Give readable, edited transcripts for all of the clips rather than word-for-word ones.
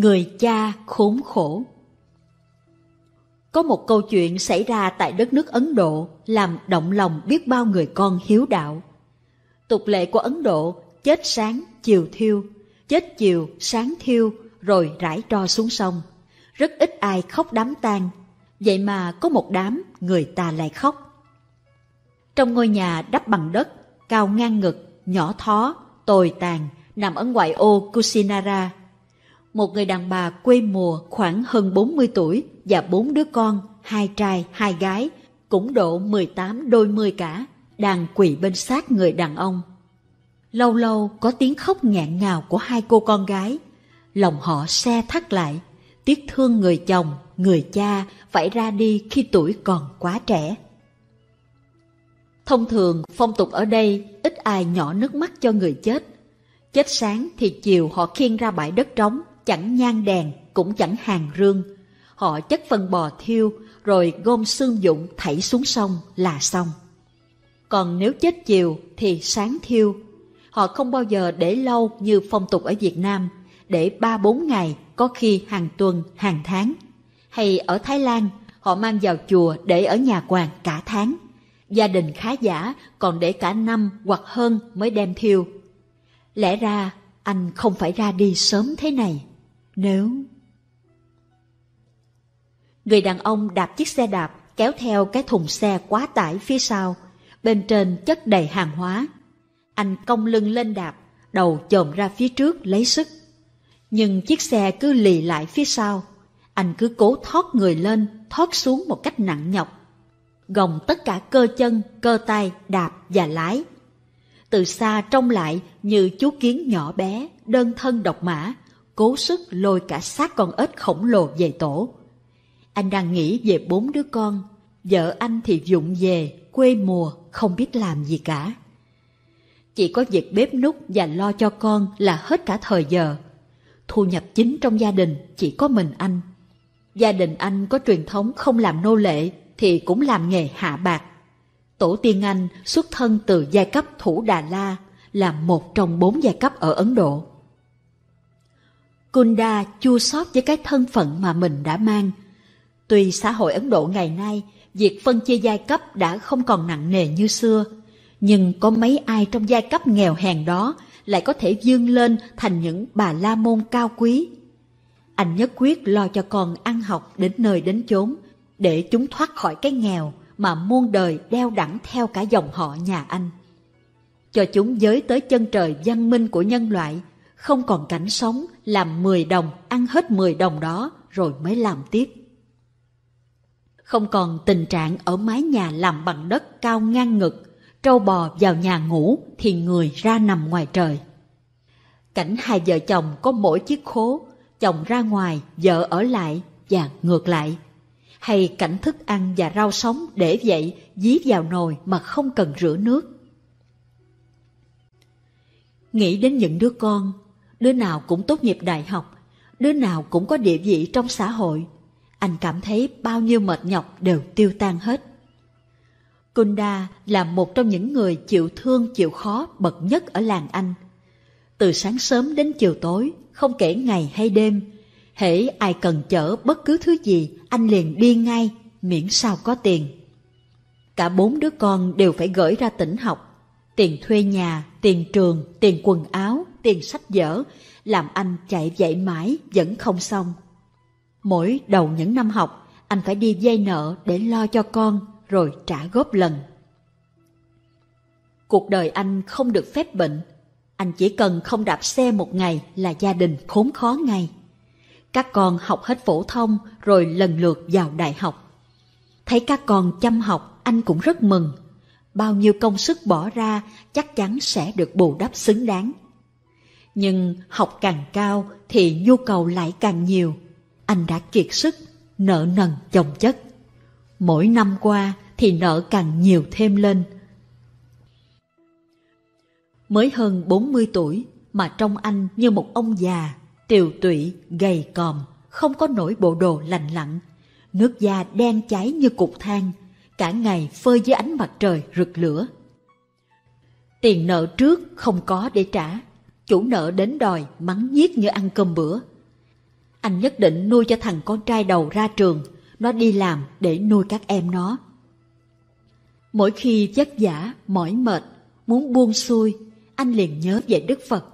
Người cha khốn khổ. Có một câu chuyện xảy ra tại đất nước Ấn Độ làm động lòng biết bao người con hiếu đạo. Tục lệ của Ấn Độ chết sáng, chiều thiêu, chết chiều, sáng thiêu, rồi rải tro xuống sông. Rất ít ai khóc đám tang, vậy mà có một đám người ta lại khóc. Trong ngôi nhà đắp bằng đất, cao ngang ngực, nhỏ thó, tồi tàn, nằm ở ngoại ô Kushinara, một người đàn bà quê mùa khoảng hơn 40 tuổi và 4 đứa con, 2 trai, 2 gái, cũng độ 18 đôi mươi cả, đang quỳ bên xác người đàn ông. Lâu lâu có tiếng khóc nghẹn ngào của hai cô con gái, lòng họ se thắt lại, tiếc thương người chồng, người cha phải ra đi khi tuổi còn quá trẻ. Thông thường phong tục ở đây ít ai nhỏ nước mắt cho người chết. Chết sáng thì chiều họ khiêng ra bãi đất trống, chẳng nhang đèn, cũng chẳng hàng rương. Họ chất phân bò thiêu, rồi gom xương dụng thảy xuống sông là xong. Còn nếu chết chiều thì sáng thiêu. Họ không bao giờ để lâu như phong tục ở Việt Nam, để 3-4 ngày, có khi hàng tuần, hàng tháng. Hay ở Thái Lan, họ mang vào chùa để ở nhà quàng cả tháng. Gia đình khá giả còn để cả năm hoặc hơn mới đem thiêu. Lẽ ra anh không phải ra đi sớm thế này, nếu... Người đàn ông đạp chiếc xe đạp, kéo theo cái thùng xe quá tải phía sau, bên trên chất đầy hàng hóa. Anh cong lưng lên đạp, đầu chồm ra phía trước lấy sức. Nhưng chiếc xe cứ lì lại phía sau, anh cứ cố thoát người lên, thoát xuống một cách nặng nhọc, gồng tất cả cơ chân, cơ tay, đạp và lái. Từ xa trông lại như chú kiến nhỏ bé, đơn thân độc mã, cố sức lôi cả xác con ếch khổng lồ về tổ. Anh đang nghĩ về 4 đứa con, vợ anh thì vụng về, quê mùa, không biết làm gì cả. Chỉ có việc bếp núc và lo cho con là hết cả thời giờ. Thu nhập chính trong gia đình chỉ có mình anh. Gia đình anh có truyền thống không làm nô lệ thì cũng làm nghề hạ bạc. Tổ tiên anh xuất thân từ giai cấp Thủ Đà La, là một trong 4 giai cấp ở Ấn Độ. Kunda chua xót với cái thân phận mà mình đã mang. Tuy xã hội Ấn Độ ngày nay, việc phân chia giai cấp đã không còn nặng nề như xưa, nhưng có mấy ai trong giai cấp nghèo hèn đó lại có thể vươn lên thành những bà la môn cao quý. Anh nhất quyết lo cho con ăn học đến nơi đến chốn, để chúng thoát khỏi cái nghèo mà muôn đời đeo đẳng theo cả dòng họ nhà anh, cho chúng giới tới chân trời văn minh của nhân loại, không còn cảnh sống làm 10 đồng ăn hết 10 đồng đó rồi mới làm tiếp. Không còn tình trạng ở mái nhà làm bằng đất cao ngang ngực, trâu bò vào nhà ngủ thì người ra nằm ngoài trời. Cảnh hai vợ chồng có mỗi chiếc khố, chồng ra ngoài, vợ ở lại và ngược lại. Hay cảnh thức ăn và rau sống để vậy dí vào nồi mà không cần rửa nước. Nghĩ đến những đứa con, đứa nào cũng tốt nghiệp đại học, đứa nào cũng có địa vị trong xã hội, anh cảm thấy bao nhiêu mệt nhọc đều tiêu tan hết. Kunda là một trong những người chịu thương chịu khó bậc nhất ở làng anh. Từ sáng sớm đến chiều tối, không kể ngày hay đêm, hễ ai cần chở bất cứ thứ gì, anh liền đi ngay, miễn sao có tiền. Cả 4 đứa con đều phải gửi ra tỉnh học. Tiền thuê nhà, tiền trường, tiền quần áo, tiền sách vở, làm anh chạy vậy mãi vẫn không xong. Mỗi đầu những năm học, anh phải đi vay nợ để lo cho con, rồi trả góp lần. Cuộc đời anh không được phép bệnh. Anh chỉ cần không đạp xe một ngày là gia đình khốn khó ngay. Các con học hết phổ thông rồi lần lượt vào đại học. Thấy các con chăm học, anh cũng rất mừng. Bao nhiêu công sức bỏ ra chắc chắn sẽ được bù đắp xứng đáng. Nhưng học càng cao thì nhu cầu lại càng nhiều. Anh đã kiệt sức, nợ nần chồng chất. Mỗi năm qua thì nợ càng nhiều thêm lên. Mới hơn 40 tuổi mà trông anh như một ông già, tiều tụy, gầy còm, không có nổi bộ đồ lành lặn, nước da đen cháy như cục than, cả ngày phơi dưới ánh mặt trời rực lửa. Tiền nợ trước không có để trả, chủ nợ đến đòi mắng nhiếc như ăn cơm bữa. Anh nhất định nuôi cho thằng con trai đầu ra trường, nó đi làm để nuôi các em nó. Mỗi khi vất vả, mỏi mệt, muốn buông xuôi, anh liền nhớ về Đức Phật.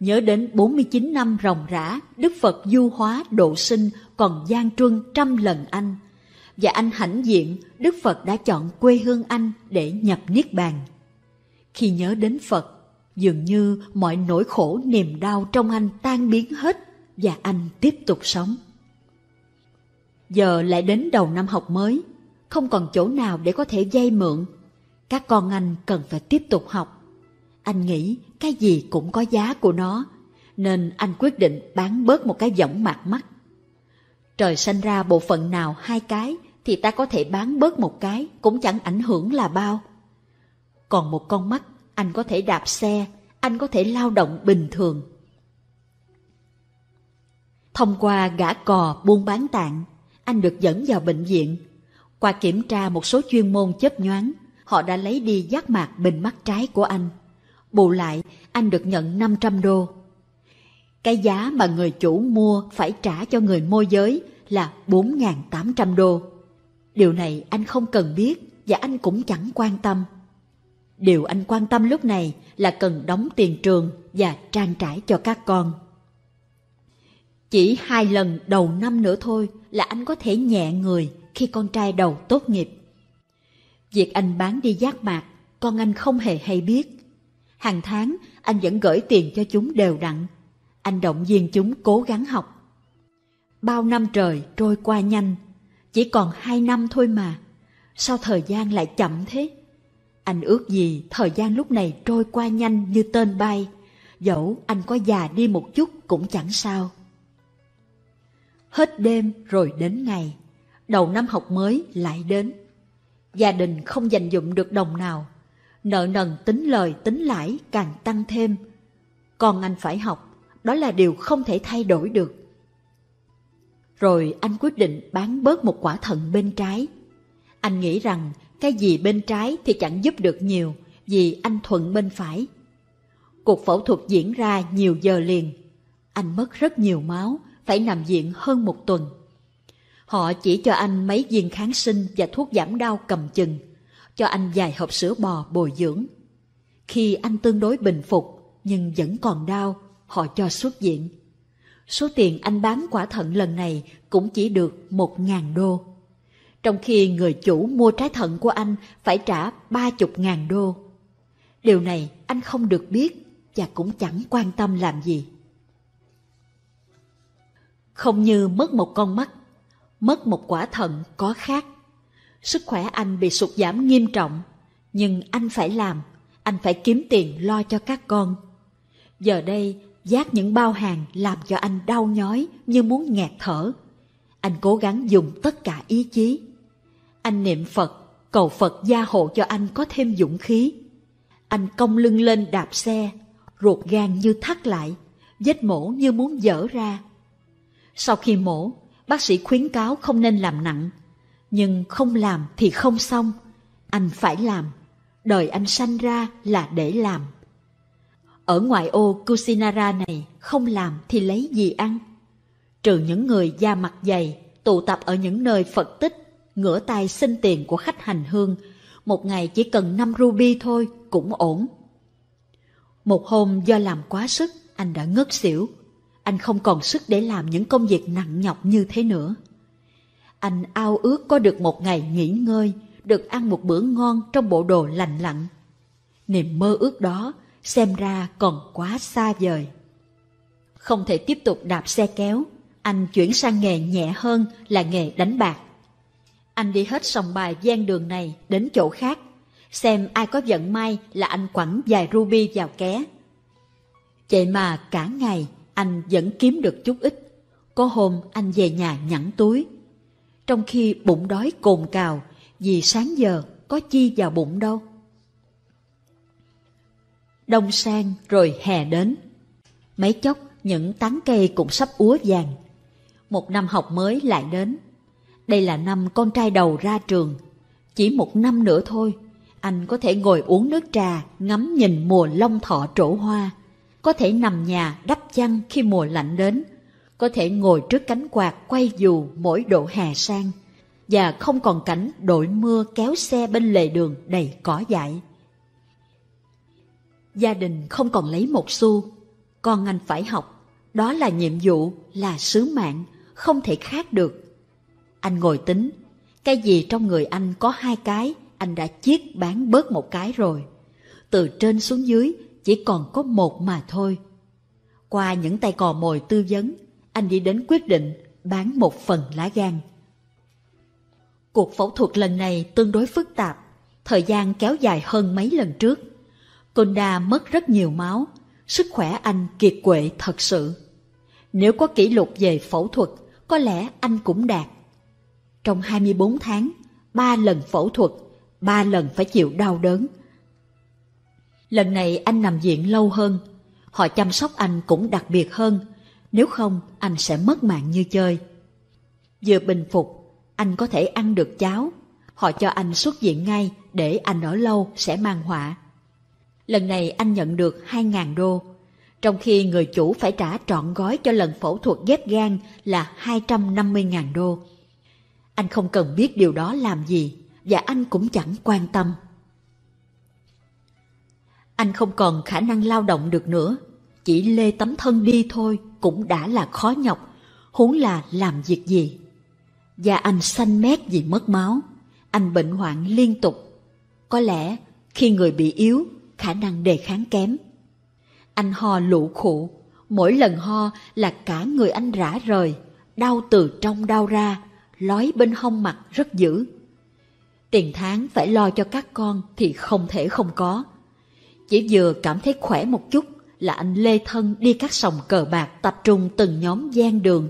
Nhớ đến 49 năm ròng rã, Đức Phật du hóa độ sinh còn gian truân trăm lần anh. Và anh hãnh diện, Đức Phật đã chọn quê hương anh để nhập Niết Bàn. Khi nhớ đến Phật, dường như mọi nỗi khổ niềm đau trong anh tan biến hết và anh tiếp tục sống. Giờ lại đến đầu năm học mới, không còn chỗ nào để có thể vay mượn. Các con anh cần phải tiếp tục học. Anh nghĩ cái gì cũng có giá của nó, nên anh quyết định bán bớt một cái võng mạc mắt. Trời sanh ra bộ phận nào hai cái thì ta có thể bán bớt một cái, cũng chẳng ảnh hưởng là bao. Còn một con mắt, anh có thể đạp xe, anh có thể lao động bình thường. Thông qua gã cò buôn bán tạng, anh được dẫn vào bệnh viện. Qua kiểm tra một số chuyên môn chớp nhoáng, họ đã lấy đi giác mạc bên mắt trái của anh. Bù lại, anh được nhận 500 đô. Cái giá mà người chủ mua phải trả cho người môi giới là 4.800 đô. Điều này anh không cần biết và anh cũng chẳng quan tâm. Điều anh quan tâm lúc này là cần đóng tiền trường và trang trải cho các con. Chỉ 2 lần đầu năm nữa thôi là anh có thể nhẹ người khi con trai đầu tốt nghiệp. Việc anh bán đi giác mạc, con anh không hề hay biết. Hàng tháng, anh vẫn gửi tiền cho chúng đều đặn. Anh động viên chúng cố gắng học. Bao năm trời trôi qua nhanh, chỉ còn 2 năm thôi mà. Sao thời gian lại chậm thế? Anh ước gì thời gian lúc này trôi qua nhanh như tên bay, dẫu anh có già đi một chút cũng chẳng sao. Hết đêm rồi đến ngày, đầu năm học mới lại đến. Gia đình không dành dụm được đồng nào, nợ nần tính lời tính lãi càng tăng thêm. Còn anh phải học, đó là điều không thể thay đổi được. Rồi anh quyết định bán bớt một quả thận bên trái. Anh nghĩ rằng cái gì bên trái thì chẳng giúp được nhiều vì anh thuận bên phải. Cuộc phẫu thuật diễn ra nhiều giờ liền. Anh mất rất nhiều máu, phải nằm viện hơn 1 tuần. Họ chỉ cho anh mấy viên kháng sinh và thuốc giảm đau cầm chừng, cho anh vài hộp sữa bò bồi dưỡng. Khi anh tương đối bình phục nhưng vẫn còn đau, họ cho xuất viện. Số tiền anh bán quả thận lần này cũng chỉ được 1.000 đô. Trong khi người chủ mua trái thận của anh phải trả 30.000 đô. Điều này anh không được biết và cũng chẳng quan tâm làm gì. Không như mất một con mắt, mất một quả thận có khác. Sức khỏe anh bị sụt giảm nghiêm trọng, nhưng anh phải làm, anh phải kiếm tiền lo cho các con. Giờ đây, vác những bao hàng làm cho anh đau nhói như muốn nghẹt thở. Anh cố gắng dùng tất cả ý chí. Anh niệm Phật, cầu Phật gia hộ cho anh có thêm dũng khí. Anh cong lưng lên đạp xe, ruột gan như thắt lại, vết mổ như muốn vỡ ra. Sau khi mổ, bác sĩ khuyến cáo không nên làm nặng. Nhưng không làm thì không xong. Anh phải làm. Đời anh sanh ra là để làm. Ở ngoại ô Kushinara này, không làm thì lấy gì ăn? Trừ những người da mặt dày, tụ tập ở những nơi Phật tích, ngửa tay xin tiền của khách hành hương, một ngày chỉ cần 5 ruby thôi cũng ổn. Một hôm do làm quá sức, anh đã ngất xỉu. Anh không còn sức để làm những công việc nặng nhọc như thế nữa. Anh ao ước có được một ngày nghỉ ngơi, được ăn một bữa ngon trong bộ đồ lành lặn. Niềm mơ ước đó xem ra còn quá xa vời. Không thể tiếp tục đạp xe kéo, anh chuyển sang nghề nhẹ hơn là nghề đánh bạc. Anh đi hết sòng bài ven đường này đến chỗ khác, xem ai có vận may là anh quẳng vài ruby vào ké. Vậy mà cả ngày anh vẫn kiếm được chút ít. Có hôm anh về nhà nhẵn túi, trong khi bụng đói cồn cào vì sáng giờ có chi vào bụng đâu. Đông sang rồi hè đến, mấy chốc những tán cây cũng sắp úa vàng. Một năm học mới lại đến. Đây là năm con trai đầu ra trường. Chỉ 1 năm nữa thôi, anh có thể ngồi uống nước trà, ngắm nhìn mùa long thọ trổ hoa, có thể nằm nhà đắp chăn khi mùa lạnh đến, có thể ngồi trước cánh quạt quay dù mỗi độ hè sang, và không còn cảnh đội mưa kéo xe bên lề đường đầy cỏ dại. Gia đình không còn lấy một xu, con anh phải học, đó là nhiệm vụ, là sứ mạng, không thể khác được. Anh ngồi tính, cái gì trong người anh có hai cái, anh đã chiết bán bớt một cái rồi. Từ trên xuống dưới chỉ còn có một mà thôi. Qua những tay cò mồi tư vấn, anh đi đến quyết định bán một phần lá gan. Cuộc phẫu thuật lần này tương đối phức tạp, thời gian kéo dài hơn mấy lần trước. Konda mất rất nhiều máu, sức khỏe anh kiệt quệ thật sự. Nếu có kỷ lục về phẫu thuật, có lẽ anh cũng đạt. Trong 24 tháng, 3 lần phẫu thuật, 3 lần phải chịu đau đớn. Lần này anh nằm viện lâu hơn, họ chăm sóc anh cũng đặc biệt hơn, nếu không anh sẽ mất mạng như chơi. Vừa bình phục, anh có thể ăn được cháo, họ cho anh xuất viện ngay để anh ở lâu sẽ mang họa. Lần này anh nhận được 2.000 đô, trong khi người chủ phải trả trọn gói cho lần phẫu thuật ghép gan là 250.000 đô. Anh không cần biết điều đó làm gì, và anh cũng chẳng quan tâm. Anh không còn khả năng lao động được nữa, chỉ lê tấm thân đi thôi cũng đã là khó nhọc, huống là làm việc gì. Và anh xanh mét vì mất máu, anh bệnh hoạn liên tục. Có lẽ khi người bị yếu, khả năng đề kháng kém. Anh ho lụ khụ, mỗi lần ho là cả người anh rã rời, đau từ trong đau ra, lói bên hông mặt rất dữ. Tiền tháng phải lo cho các con thì không thể không có. Chỉ vừa cảm thấy khỏe một chút là anh lê thân đi các sòng cờ bạc tập trung từng nhóm gian đường,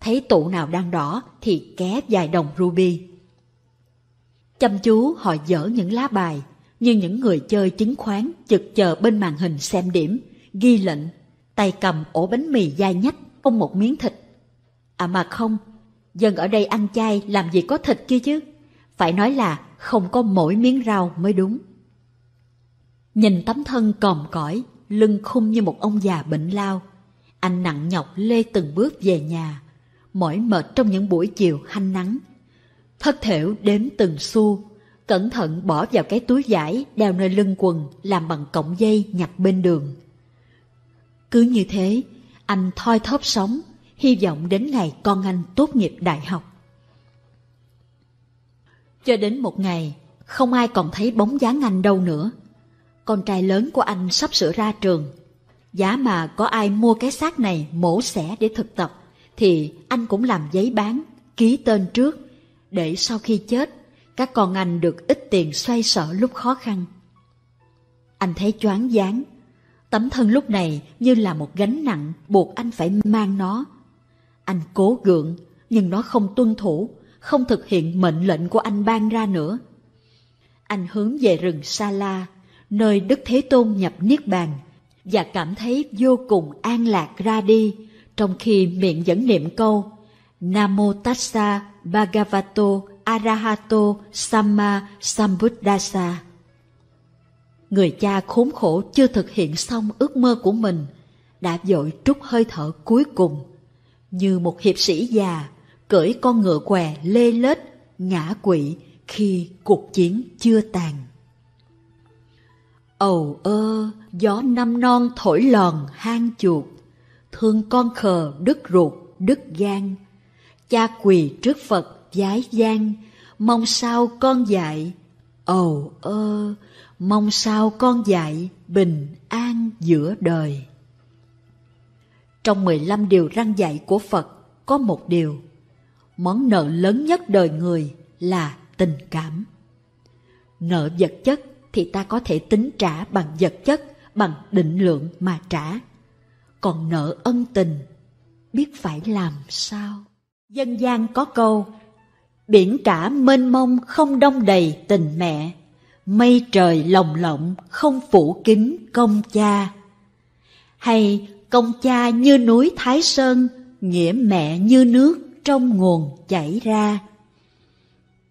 thấy tụ nào đang đỏ thì ké vài đồng ruby. Chăm chú họ dở những lá bài, như những người chơi chứng khoán chực chờ bên màn hình xem điểm, ghi lệnh, tay cầm ổ bánh mì dai nhách, không một miếng thịt. À mà không, dân ở đây ăn chay làm gì có thịt kia chứ, phải nói là không có mỗi miếng rau mới đúng. Nhìn tấm thân còm cõi, lưng khum như một ông già bệnh lao, anh nặng nhọc lê từng bước về nhà, mỏi mệt trong những buổi chiều hanh nắng. Thất thểu đếm từng xu, cẩn thận bỏ vào cái túi vải đeo nơi lưng quần làm bằng cọng dây nhặt bên đường. Cứ như thế, anh thoi thóp sống, hy vọng đến ngày con anh tốt nghiệp đại học. Cho đến một ngày, không ai còn thấy bóng dáng anh đâu nữa. Con trai lớn của anh sắp sửa ra trường. Giá mà có ai mua cái xác này mổ xẻ để thực tập, thì anh cũng làm giấy bán, ký tên trước, để sau khi chết, các con anh được ít tiền xoay sở lúc khó khăn. Anh thấy choáng váng, tấm thân lúc này như là một gánh nặng buộc anh phải mang nó. Anh cố gượng, nhưng nó không tuân thủ, không thực hiện mệnh lệnh của anh ban ra nữa. Anh hướng về rừng Sa La, nơi Đức Thế Tôn nhập Niết Bàn, và cảm thấy vô cùng an lạc ra đi, trong khi miệng vẫn niệm câu Namo Tassa bhagavato Arahato Samma Sambuddhassa. Người cha khốn khổ chưa thực hiện xong ước mơ của mình, đã vội trút hơi thở cuối cùng, như một hiệp sĩ già cưỡi con ngựa què lê lết ngã quỵ khi cuộc chiến chưa tàn. Ầu ơ gió năm non thổi lòn hang chuột, thương con khờ đứt ruột đứt gan. Cha quỳ trước Phật vái gian, mong sao con dạy. Ầu ơ mong sao con dạy bình an giữa đời. Trong 15 điều răn dạy của Phật có một điều: món nợ lớn nhất đời người là tình cảm. Nợ vật chất thì ta có thể tính trả bằng vật chất, bằng định lượng mà trả. Còn nợ ân tình, biết phải làm sao? Dân gian có câu: biển cả mênh mông không đong đầy tình mẹ, mây trời lồng lộng không phủ kín công cha. Hay công cha như núi Thái Sơn, nghĩa mẹ như nước trong nguồn chảy ra.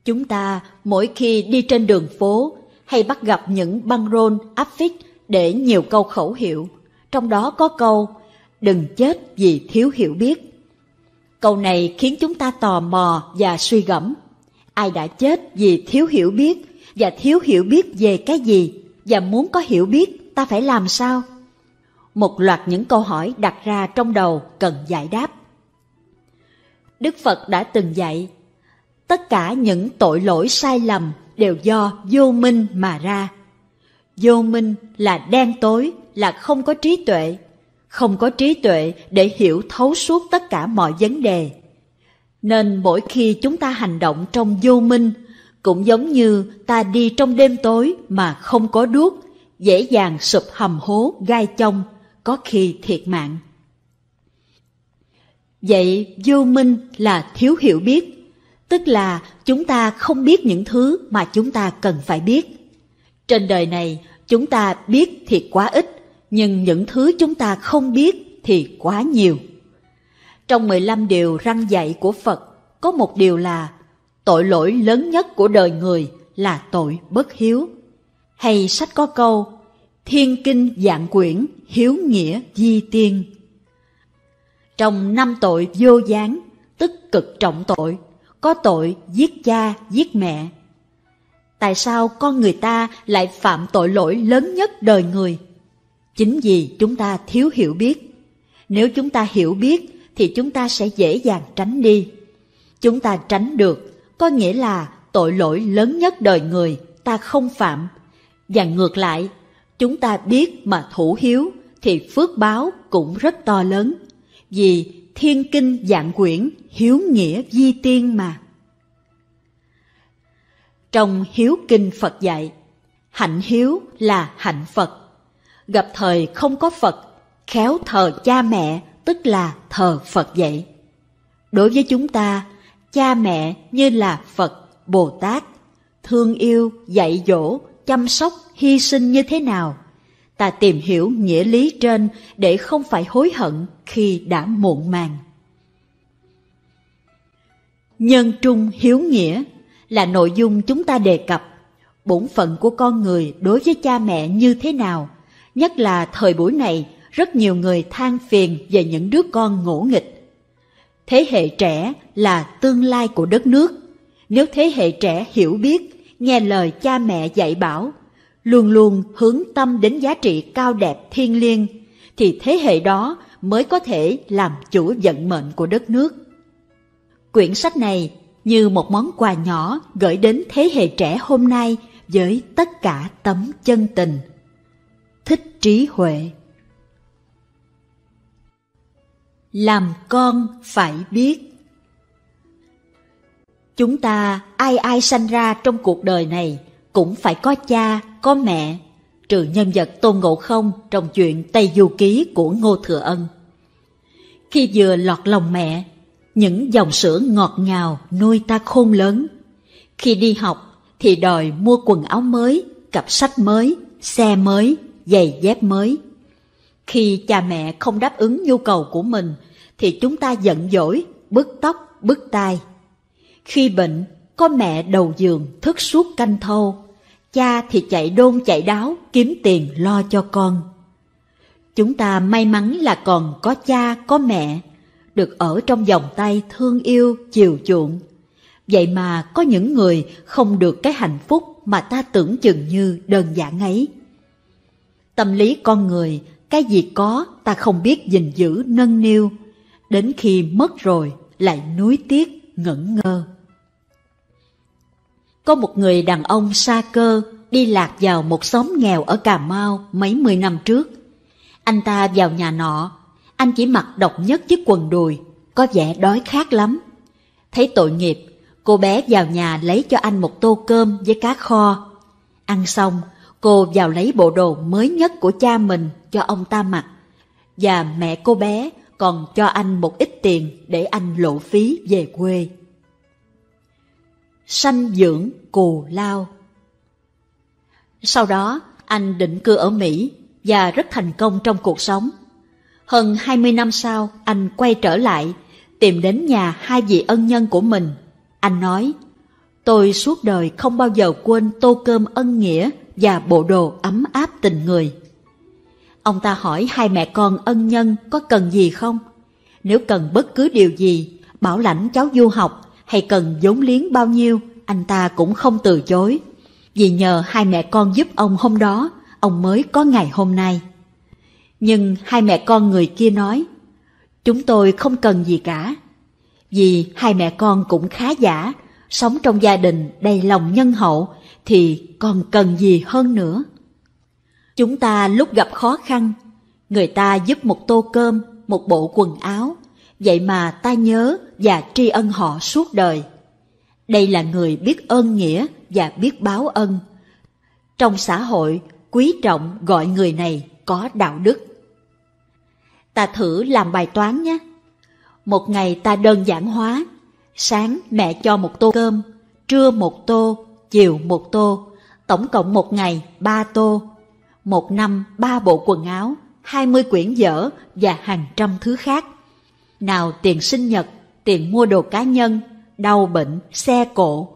Chúng ta mỗi khi đi trên đường phố hay bắt gặp những băng rôn áp phích để nhiều câu khẩu hiệu, trong đó có câu đừng chết vì thiếu hiểu biết, Câu này khiến chúng ta tò mò và suy gẫm. Ai đã chết vì thiếu hiểu biết, và thiếu hiểu biết về cái gì, và muốn có hiểu biết ta phải làm sao? Một loạt những câu hỏi đặt ra trong đầu cần giải đáp. Đức Phật đã từng dạy, tất cả những tội lỗi sai lầm đều do vô minh mà ra. Vô minh là đen tối, là không có trí tuệ. Không có trí tuệ để hiểu thấu suốt tất cả mọi vấn đề. Nên mỗi khi chúng ta hành động trong vô minh, cũng giống như ta đi trong đêm tối mà không có đuốc, dễ dàng sụp hầm hố gai chông, có khi thiệt mạng. Vậy vô minh là thiếu hiểu biết, tức là chúng ta không biết những thứ mà chúng ta cần phải biết. Trên đời này, chúng ta biết thì quá ít, nhưng những thứ chúng ta không biết thì quá nhiều. Trong 15 điều răn dạy của Phật, có một điều là tội lỗi lớn nhất của đời người là tội bất hiếu. Hay sách có câu, thiên kinh vạn quyển, hiếu nghĩa di tiên. Trong 5 tội vô gián, tức cực trọng tội, có tội giết cha, giết mẹ. Tại sao con người ta lại phạm tội lỗi lớn nhất đời người? Chính vì chúng ta thiếu hiểu biết. Nếu chúng ta hiểu biết, thì chúng ta sẽ dễ dàng tránh đi. Chúng ta tránh được, có nghĩa là tội lỗi lớn nhất đời người ta không phạm. Và ngược lại, chúng ta biết mà thủ hiếu, thì phước báo cũng rất to lớn. Vì thiên kinh vạn quyển, hiếu nghĩa vi tiên mà. Trong hiếu kinh Phật dạy, hạnh hiếu là hạnh Phật. Gặp thời không có Phật, khéo thờ cha mẹ, tức là thờ Phật vậy. Đối với chúng ta, cha mẹ như là Phật, Bồ Tát, thương yêu, dạy dỗ, chăm sóc, hy sinh như thế nào. Ta tìm hiểu nghĩa lý trên để không phải hối hận khi đã muộn màng. Nhân trung hiếu nghĩa là nội dung chúng ta đề cập. Bổn phận của con người đối với cha mẹ như thế nào? Nhất là thời buổi này, rất nhiều người than phiền về những đứa con ngỗ nghịch. Thế hệ trẻ là tương lai của đất nước. Nếu thế hệ trẻ hiểu biết, nghe lời cha mẹ dạy bảo, luôn luôn hướng tâm đến giá trị cao đẹp thiêng liêng, thì thế hệ đó mới có thể làm chủ vận mệnh của đất nước. Quyển sách này như một món quà nhỏ gửi đến thế hệ trẻ hôm nay với tất cả tấm chân tình. Thích trí huệ. Làm con phải biết. Chúng ta ai ai sanh ra trong cuộc đời này cũng phải có cha, có mẹ, trừ nhân vật Tôn Ngộ Không trong chuyện Tây Du Ký của Ngô Thừa Ân. Khi vừa lọt lòng mẹ, những dòng sữa ngọt ngào nuôi ta khôn lớn. Khi đi học thì đòi mua quần áo mới, cặp sách mới, xe mới, giày dép mới. Khi cha mẹ không đáp ứng nhu cầu của mình, thì chúng ta giận dỗi, bứt tóc, bứt tai. Khi bệnh, có mẹ đầu giường thức suốt canh thâu, cha thì chạy đôn chạy đáo kiếm tiền lo cho con. Chúng ta may mắn là còn có cha, có mẹ, được ở trong vòng tay thương yêu, chiều chuộng. Vậy mà có những người không được cái hạnh phúc mà ta tưởng chừng như đơn giản ấy. Tâm lý con người, cái gì có ta không biết gìn giữ nâng niu, đến khi mất rồi lại nuối tiếc ngẩn ngơ. Có một người đàn ông sa cơ đi lạc vào một xóm nghèo ở Cà Mau mấy mươi năm trước. Anh ta vào nhà nọ, anh chỉ mặc độc nhất chiếc quần đùi, có vẻ đói khát lắm. Thấy tội nghiệp, cô bé vào nhà lấy cho anh một tô cơm với cá kho. Ăn xong, cô vào lấy bộ đồ mới nhất của cha mình cho ông ta mặc. Và mẹ cô bé còn cho anh một ít tiền để anh lộ phí về quê. Sanh dưỡng cù lao. Sau đó, anh định cư ở Mỹ và rất thành công trong cuộc sống. Hơn 20 năm sau, anh quay trở lại, tìm đến nhà hai vị ân nhân của mình. Anh nói, tôi suốt đời không bao giờ quên tô cơm ân nghĩa và bộ đồ ấm áp tình người. Ông ta hỏi hai mẹ con ân nhân có cần gì không? Nếu cần bất cứ điều gì, bảo lãnh cháu du học hay cần vốn liếng bao nhiêu, anh ta cũng không từ chối. Vì nhờ hai mẹ con giúp ông hôm đó, ông mới có ngày hôm nay. Nhưng hai mẹ con người kia nói, chúng tôi không cần gì cả. Vì hai mẹ con cũng khá giả, sống trong gia đình đầy lòng nhân hậu, thì còn cần gì hơn nữa. Chúng ta lúc gặp khó khăn, người ta giúp một tô cơm, một bộ quần áo, vậy mà ta nhớ và tri ân họ suốt đời. Đây là người biết ơn nghĩa và biết báo ân. Trong xã hội, quý trọng gọi người này có đạo đức. Ta thử làm bài toán nhé. Một ngày ta đơn giản hóa, sáng mẹ cho một tô cơm, trưa một tô, chiều một tô, tổng cộng một ngày 3 tô, một năm 3 bộ quần áo, 20 quyển vở và hàng trăm thứ khác. Nào tiền sinh nhật, tiền mua đồ cá nhân, đau bệnh, xe cộ.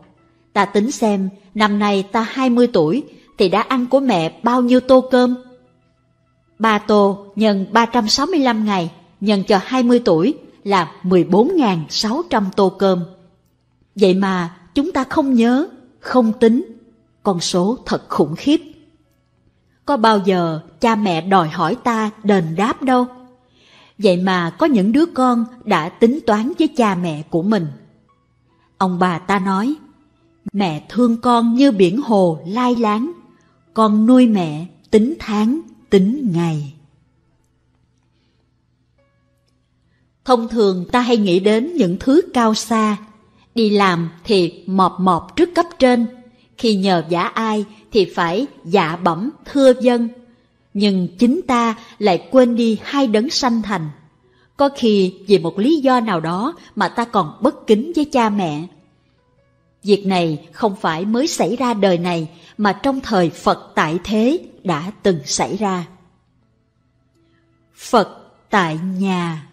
Ta tính xem năm nay ta 20 tuổi thì đã ăn của mẹ bao nhiêu tô cơm? 3 tô nhân 365 ngày nhân cho 20 tuổi là 14.600 tô cơm. Vậy mà chúng ta không nhớ, không tính. Con số thật khủng khiếp. Có bao giờ cha mẹ đòi hỏi ta đền đáp đâu. Vậy mà có những đứa con đã tính toán với cha mẹ của mình. Ông bà ta nói, mẹ thương con như biển hồ lai láng, con nuôi mẹ tính tháng, tính ngày. Thông thường ta hay nghĩ đến những thứ cao xa. Đi làm thì mọp mọp trước cấp trên, khi nhờ vả ai thì phải dạ bẩm thưa vâng. Nhưng chính ta lại quên đi hai đấng sanh thành. Có khi vì một lý do nào đó mà ta còn bất kính với cha mẹ. Việc này không phải mới xảy ra đời này, mà trong thời Phật tại thế đã từng xảy ra. Phật tại nhà.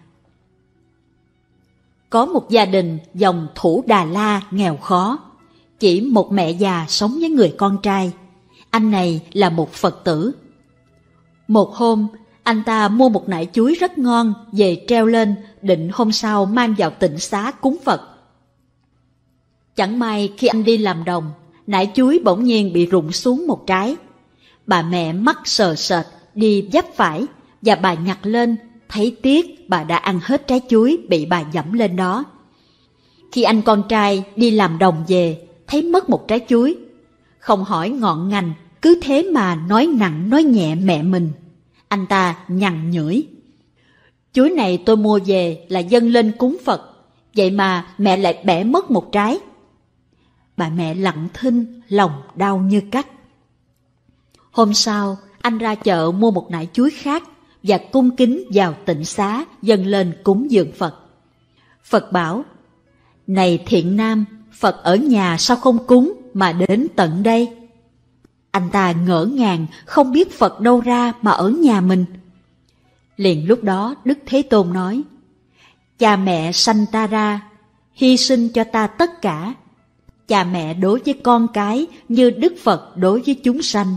Có một gia đình dòng Thủ Đà La nghèo khó. Chỉ một mẹ già sống với người con trai. Anh này là một Phật tử. Một hôm, anh ta mua một nải chuối rất ngon về treo lên, định hôm sau mang vào tịnh xá cúng Phật. Chẳng may khi anh đi làm đồng, nải chuối bỗng nhiên bị rụng xuống một trái. Bà mẹ mắt sờ sệt đi vấp phải, và bà nhặt lên, thấy tiếc bà đã ăn hết trái chuối bị bà dẫm lên đó. Khi anh con trai đi làm đồng về, thấy mất một trái chuối, không hỏi ngọn ngành, cứ thế mà nói nặng nói nhẹ mẹ mình. Anh ta nhằn nhưỡi, chuối này tôi mua về là dâng lên cúng Phật, vậy mà mẹ lại bẻ mất một trái. Bà mẹ lặng thinh, lòng đau như cắt. Hôm sau, anh ra chợ mua một nải chuối khác và cung kính vào tịnh xá dâng lên cúng dường Phật. Phật bảo, này thiện nam, Phật ở nhà sao không cúng mà đến tận đây? Anh ta ngỡ ngàng, không biết Phật đâu ra mà ở nhà mình. Liền lúc đó Đức Thế Tôn nói, cha mẹ sanh ta ra, hy sinh cho ta tất cả. Cha mẹ đối với con cái như Đức Phật đối với chúng sanh,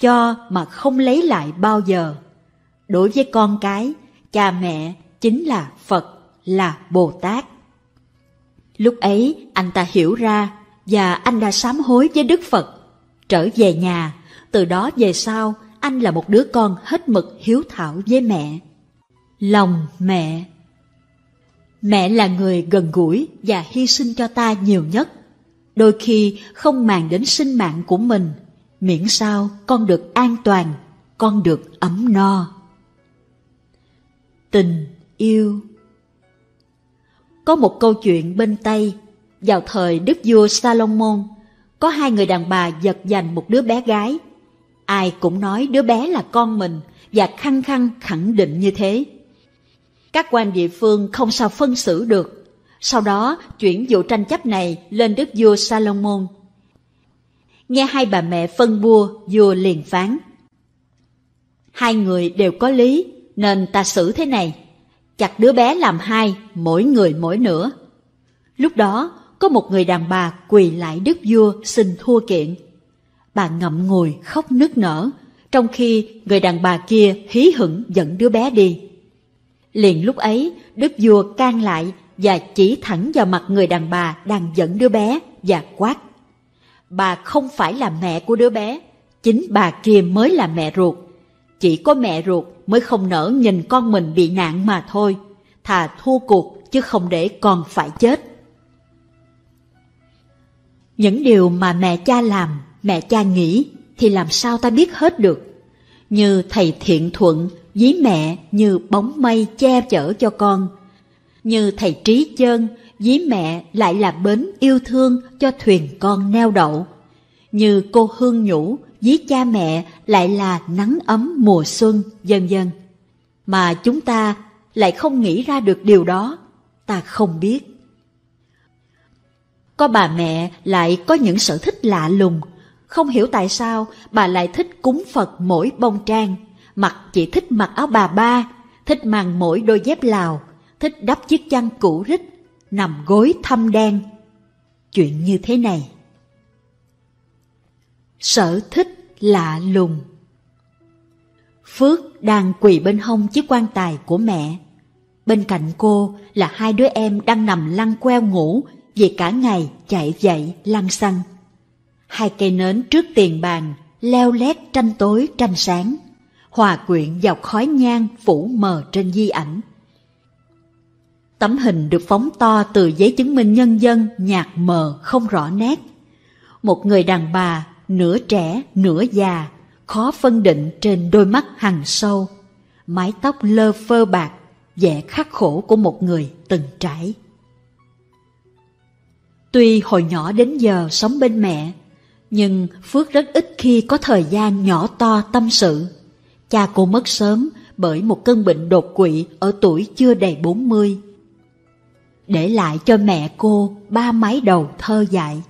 cho mà không lấy lại bao giờ. Đối với con cái, cha mẹ chính là Phật, là Bồ Tát. Lúc ấy anh ta hiểu ra và anh đã sám hối với Đức Phật. Trở về nhà, từ đó về sau, anh là một đứa con hết mực hiếu thảo với mẹ. Lòng mẹ. Mẹ là người gần gũi và hy sinh cho ta nhiều nhất. Đôi khi không màng đến sinh mạng của mình, miễn sao con được an toàn, con được ấm no. Tình yêu. Có một câu chuyện bên Tây, vào thời Đức vua Salomon, có 2 người đàn bà giật giành một đứa bé gái. Ai cũng nói đứa bé là con mình và khăng khăng khẳng định như thế. Các quan địa phương không sao phân xử được. Sau đó chuyển vụ tranh chấp này lên Đức vua Salomon. Nghe hai bà mẹ phân bua, vua liền phán, 2 người đều có lý, nên ta xử thế này, chặt đứa bé làm 2, mỗi người mỗi nửa. Lúc đó có một người đàn bà quỳ lại Đức vua xin thua kiện. Bà ngậm ngùi khóc nức nở, trong khi người đàn bà kia hí hửng dẫn đứa bé đi. Liền lúc ấy Đức vua can lại và chỉ thẳng vào mặt người đàn bà đang dẫn đứa bé và quát: Bà không phải là mẹ của đứa bé, chính bà kia mới là mẹ ruột. Chỉ có mẹ ruột mới không nỡ nhìn con mình bị nạn mà thôi, thà thua cuộc chứ không để con phải chết. Những điều mà mẹ cha làm, mẹ cha nghĩ thì làm sao ta biết hết được. Như thầy Thiện Thuận ví mẹ như bóng mây che chở cho con, như thầy Trí Chơn ví mẹ lại là bến yêu thương cho thuyền con neo đậu, như cô Hương Nhũ ví cha mẹ lại là nắng ấm mùa xuân, vân vân. Mà chúng ta lại không nghĩ ra được điều đó, ta không biết. Có bà mẹ lại có những sở thích lạ lùng, không hiểu tại sao bà lại thích cúng Phật mỗi bông trang, mặc chỉ thích mặc áo bà ba, thích mang mỗi đôi dép Lào, thích đắp chiếc chăn cũ rích, nằm gối thâm đen. Chuyện như thế này. Sở thích lạ lùng. Phước đang quỳ bên hông chiếc quan tài của mẹ. Bên cạnh cô là hai đứa em đang nằm lăn queo ngủ vì cả ngày chạy dậy lăn xăng. Hai cây nến trước tiền bàn leo lét tranh tối tranh sáng, hòa quyện vào khói nhang phủ mờ trên di ảnh. Tấm hình được phóng to từ giấy chứng minh nhân dân nhạt mờ không rõ nét. Một người đàn bà nửa trẻ nửa già, khó phân định trên đôi mắt hằn sâu, mái tóc lơ phơ bạc, vẻ khắc khổ của một người từng trải. Tuy hồi nhỏ đến giờ sống bên mẹ, nhưng Phước rất ít khi có thời gian nhỏ to tâm sự. Cha cô mất sớm bởi một cơn bệnh đột quỵ ở tuổi chưa đầy 40, để lại cho mẹ cô ba mái đầu thơ dại.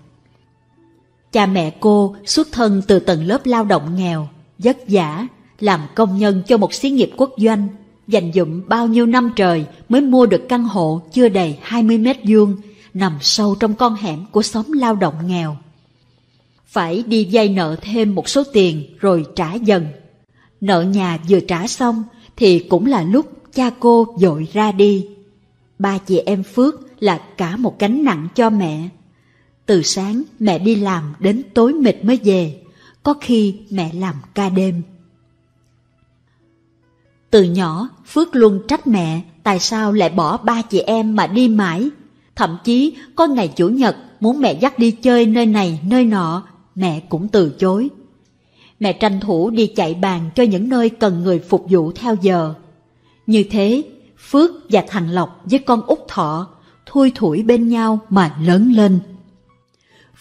Cha mẹ cô xuất thân từ tầng lớp lao động nghèo, vất vả, làm công nhân cho một xí nghiệp quốc doanh, dành dụm bao nhiêu năm trời mới mua được căn hộ chưa đầy 20 mét vuông, nằm sâu trong con hẻm của xóm lao động nghèo. Phải đi vay nợ thêm một số tiền rồi trả dần. Nợ nhà vừa trả xong thì cũng là lúc cha cô vội ra đi. Ba chị em Phước là cả một gánh nặng cho mẹ. Từ sáng mẹ đi làm đến tối mịt mới về, có khi mẹ làm ca đêm. Từ nhỏ Phước luôn trách mẹ tại sao lại bỏ ba chị em mà đi mãi. Thậm chí có ngày chủ nhật muốn mẹ dắt đi chơi nơi này nơi nọ, mẹ cũng từ chối. Mẹ tranh thủ đi chạy bàn cho những nơi cần người phục vụ theo giờ. Như thế, Phước và thằng Lộc với con út Thọ thui thủi bên nhau mà lớn lên.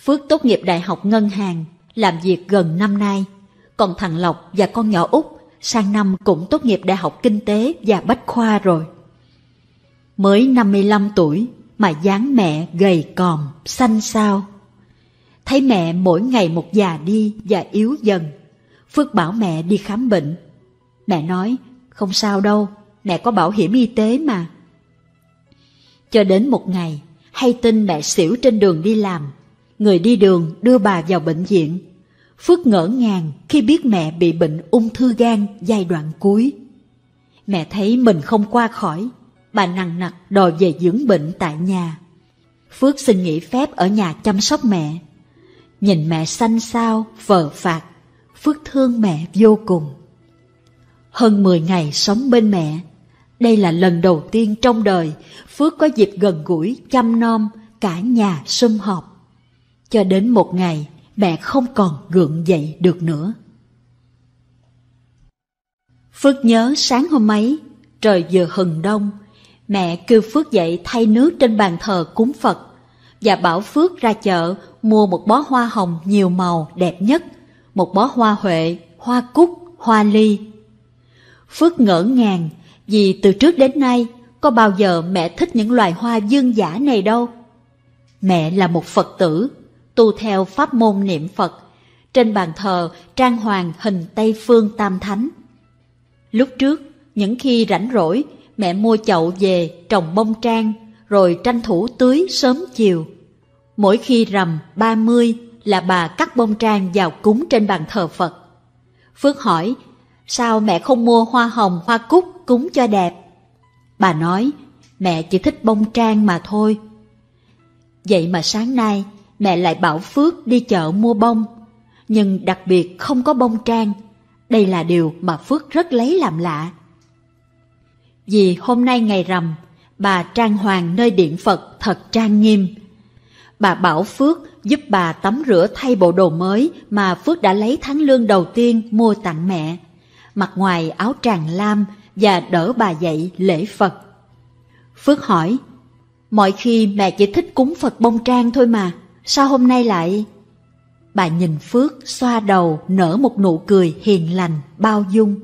Phước tốt nghiệp đại học ngân hàng, làm việc gần năm nay. Còn thằng Lộc và con nhỏ út sang năm cũng tốt nghiệp đại học kinh tế và Bách Khoa rồi. Mới 55 tuổi mà dáng mẹ gầy còm, xanh xao. Thấy mẹ mỗi ngày một già đi và yếu dần, Phước bảo mẹ đi khám bệnh. Mẹ nói, không sao đâu, mẹ có bảo hiểm y tế mà. Cho đến một ngày, hay tin mẹ xỉu trên đường đi làm, người đi đường đưa bà vào bệnh viện. Phước ngỡ ngàng khi biết mẹ bị bệnh ung thư gan giai đoạn cuối. Mẹ thấy mình không qua khỏi, bà nằng nặc đòi về dưỡng bệnh tại nhà. Phước xin nghỉ phép ở nhà chăm sóc mẹ. Nhìn mẹ xanh xao, phờ phạc, Phước thương mẹ vô cùng. Hơn 10 ngày sống bên mẹ, đây là lần đầu tiên trong đời Phước có dịp gần gũi chăm nom cả nhà sum họp. Cho đến một ngày, mẹ không còn gượng dậy được nữa. Phước nhớ sáng hôm ấy, trời vừa hừng đông, mẹ kêu Phước dậy thay nước trên bàn thờ cúng Phật và bảo Phước ra chợ mua một bó hoa hồng nhiều màu đẹp nhất, một bó hoa huệ, hoa cúc, hoa ly. Phước ngỡ ngàng vì từ trước đến nay có bao giờ mẹ thích những loài hoa dương dã này đâu. Mẹ là một Phật tử, tu theo pháp môn niệm Phật, trên bàn thờ trang hoàng hình Tây Phương Tam Thánh. Lúc trước, những khi rảnh rỗi, mẹ mua chậu về trồng bông trang, rồi tranh thủ tưới sớm chiều. Mỗi khi rằm 30 là bà cắt bông trang vào cúng trên bàn thờ Phật. Phước hỏi, sao mẹ không mua hoa hồng, hoa cúc cúng cho đẹp? Bà nói, mẹ chỉ thích bông trang mà thôi. Vậy mà sáng nay mẹ lại bảo Phước đi chợ mua bông, nhưng đặc biệt không có bông trang. Đây là điều mà Phước rất lấy làm lạ. Vì hôm nay ngày rằm, bà trang hoàng nơi điện Phật thật trang nghiêm. Bà bảo Phước giúp bà tắm rửa thay bộ đồ mới mà Phước đã lấy tháng lương đầu tiên mua tặng mẹ, mặt ngoài áo tràng lam, và đỡ bà dậy lễ Phật. Phước hỏi, mọi khi mẹ chỉ thích cúng Phật bông trang thôi mà, sao hôm nay lại... Bà nhìn Phước, xoa đầu, nở một nụ cười hiền lành, bao dung.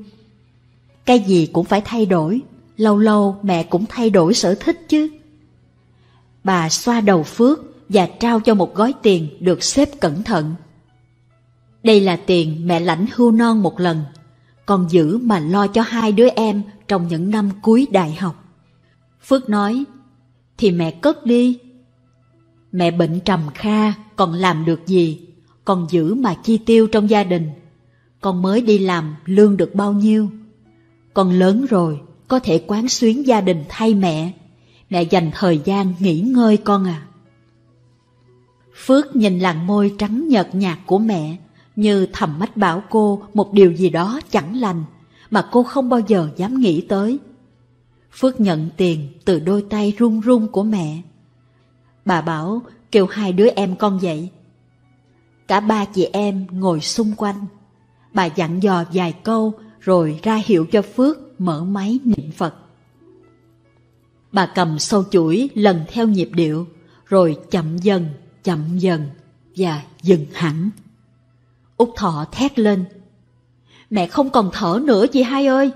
Cái gì cũng phải thay đổi, lâu lâu mẹ cũng thay đổi sở thích chứ. Bà xoa đầu Phước và trao cho một gói tiền được xếp cẩn thận. Đây là tiền mẹ lãnh hưu non một lần, còn giữ mà lo cho hai đứa em trong những năm cuối đại học. Phước nói, thì mẹ cất đi. Mẹ bệnh trầm kha, còn làm được gì? Còn giữ mà chi tiêu trong gia đình. Con mới đi làm lương được bao nhiêu? Con lớn rồi, có thể quán xuyến gia đình thay mẹ. Mẹ dành thời gian nghỉ ngơi con à. Phước nhìn làn môi trắng nhợt nhạt của mẹ, như thầm mách bảo cô một điều gì đó chẳng lành mà cô không bao giờ dám nghĩ tới. Phước nhận tiền từ đôi tay run run của mẹ. Bà bảo kêu hai đứa em con dậy. Cả ba chị em ngồi xung quanh. Bà dặn dò vài câu rồi ra hiệu cho Phước mở máy niệm Phật. Bà cầm sâu chuỗi lần theo nhịp điệu, rồi chậm dần và dừng hẳn. Út Thọ thét lên, mẹ không còn thở nữa chị hai ơi.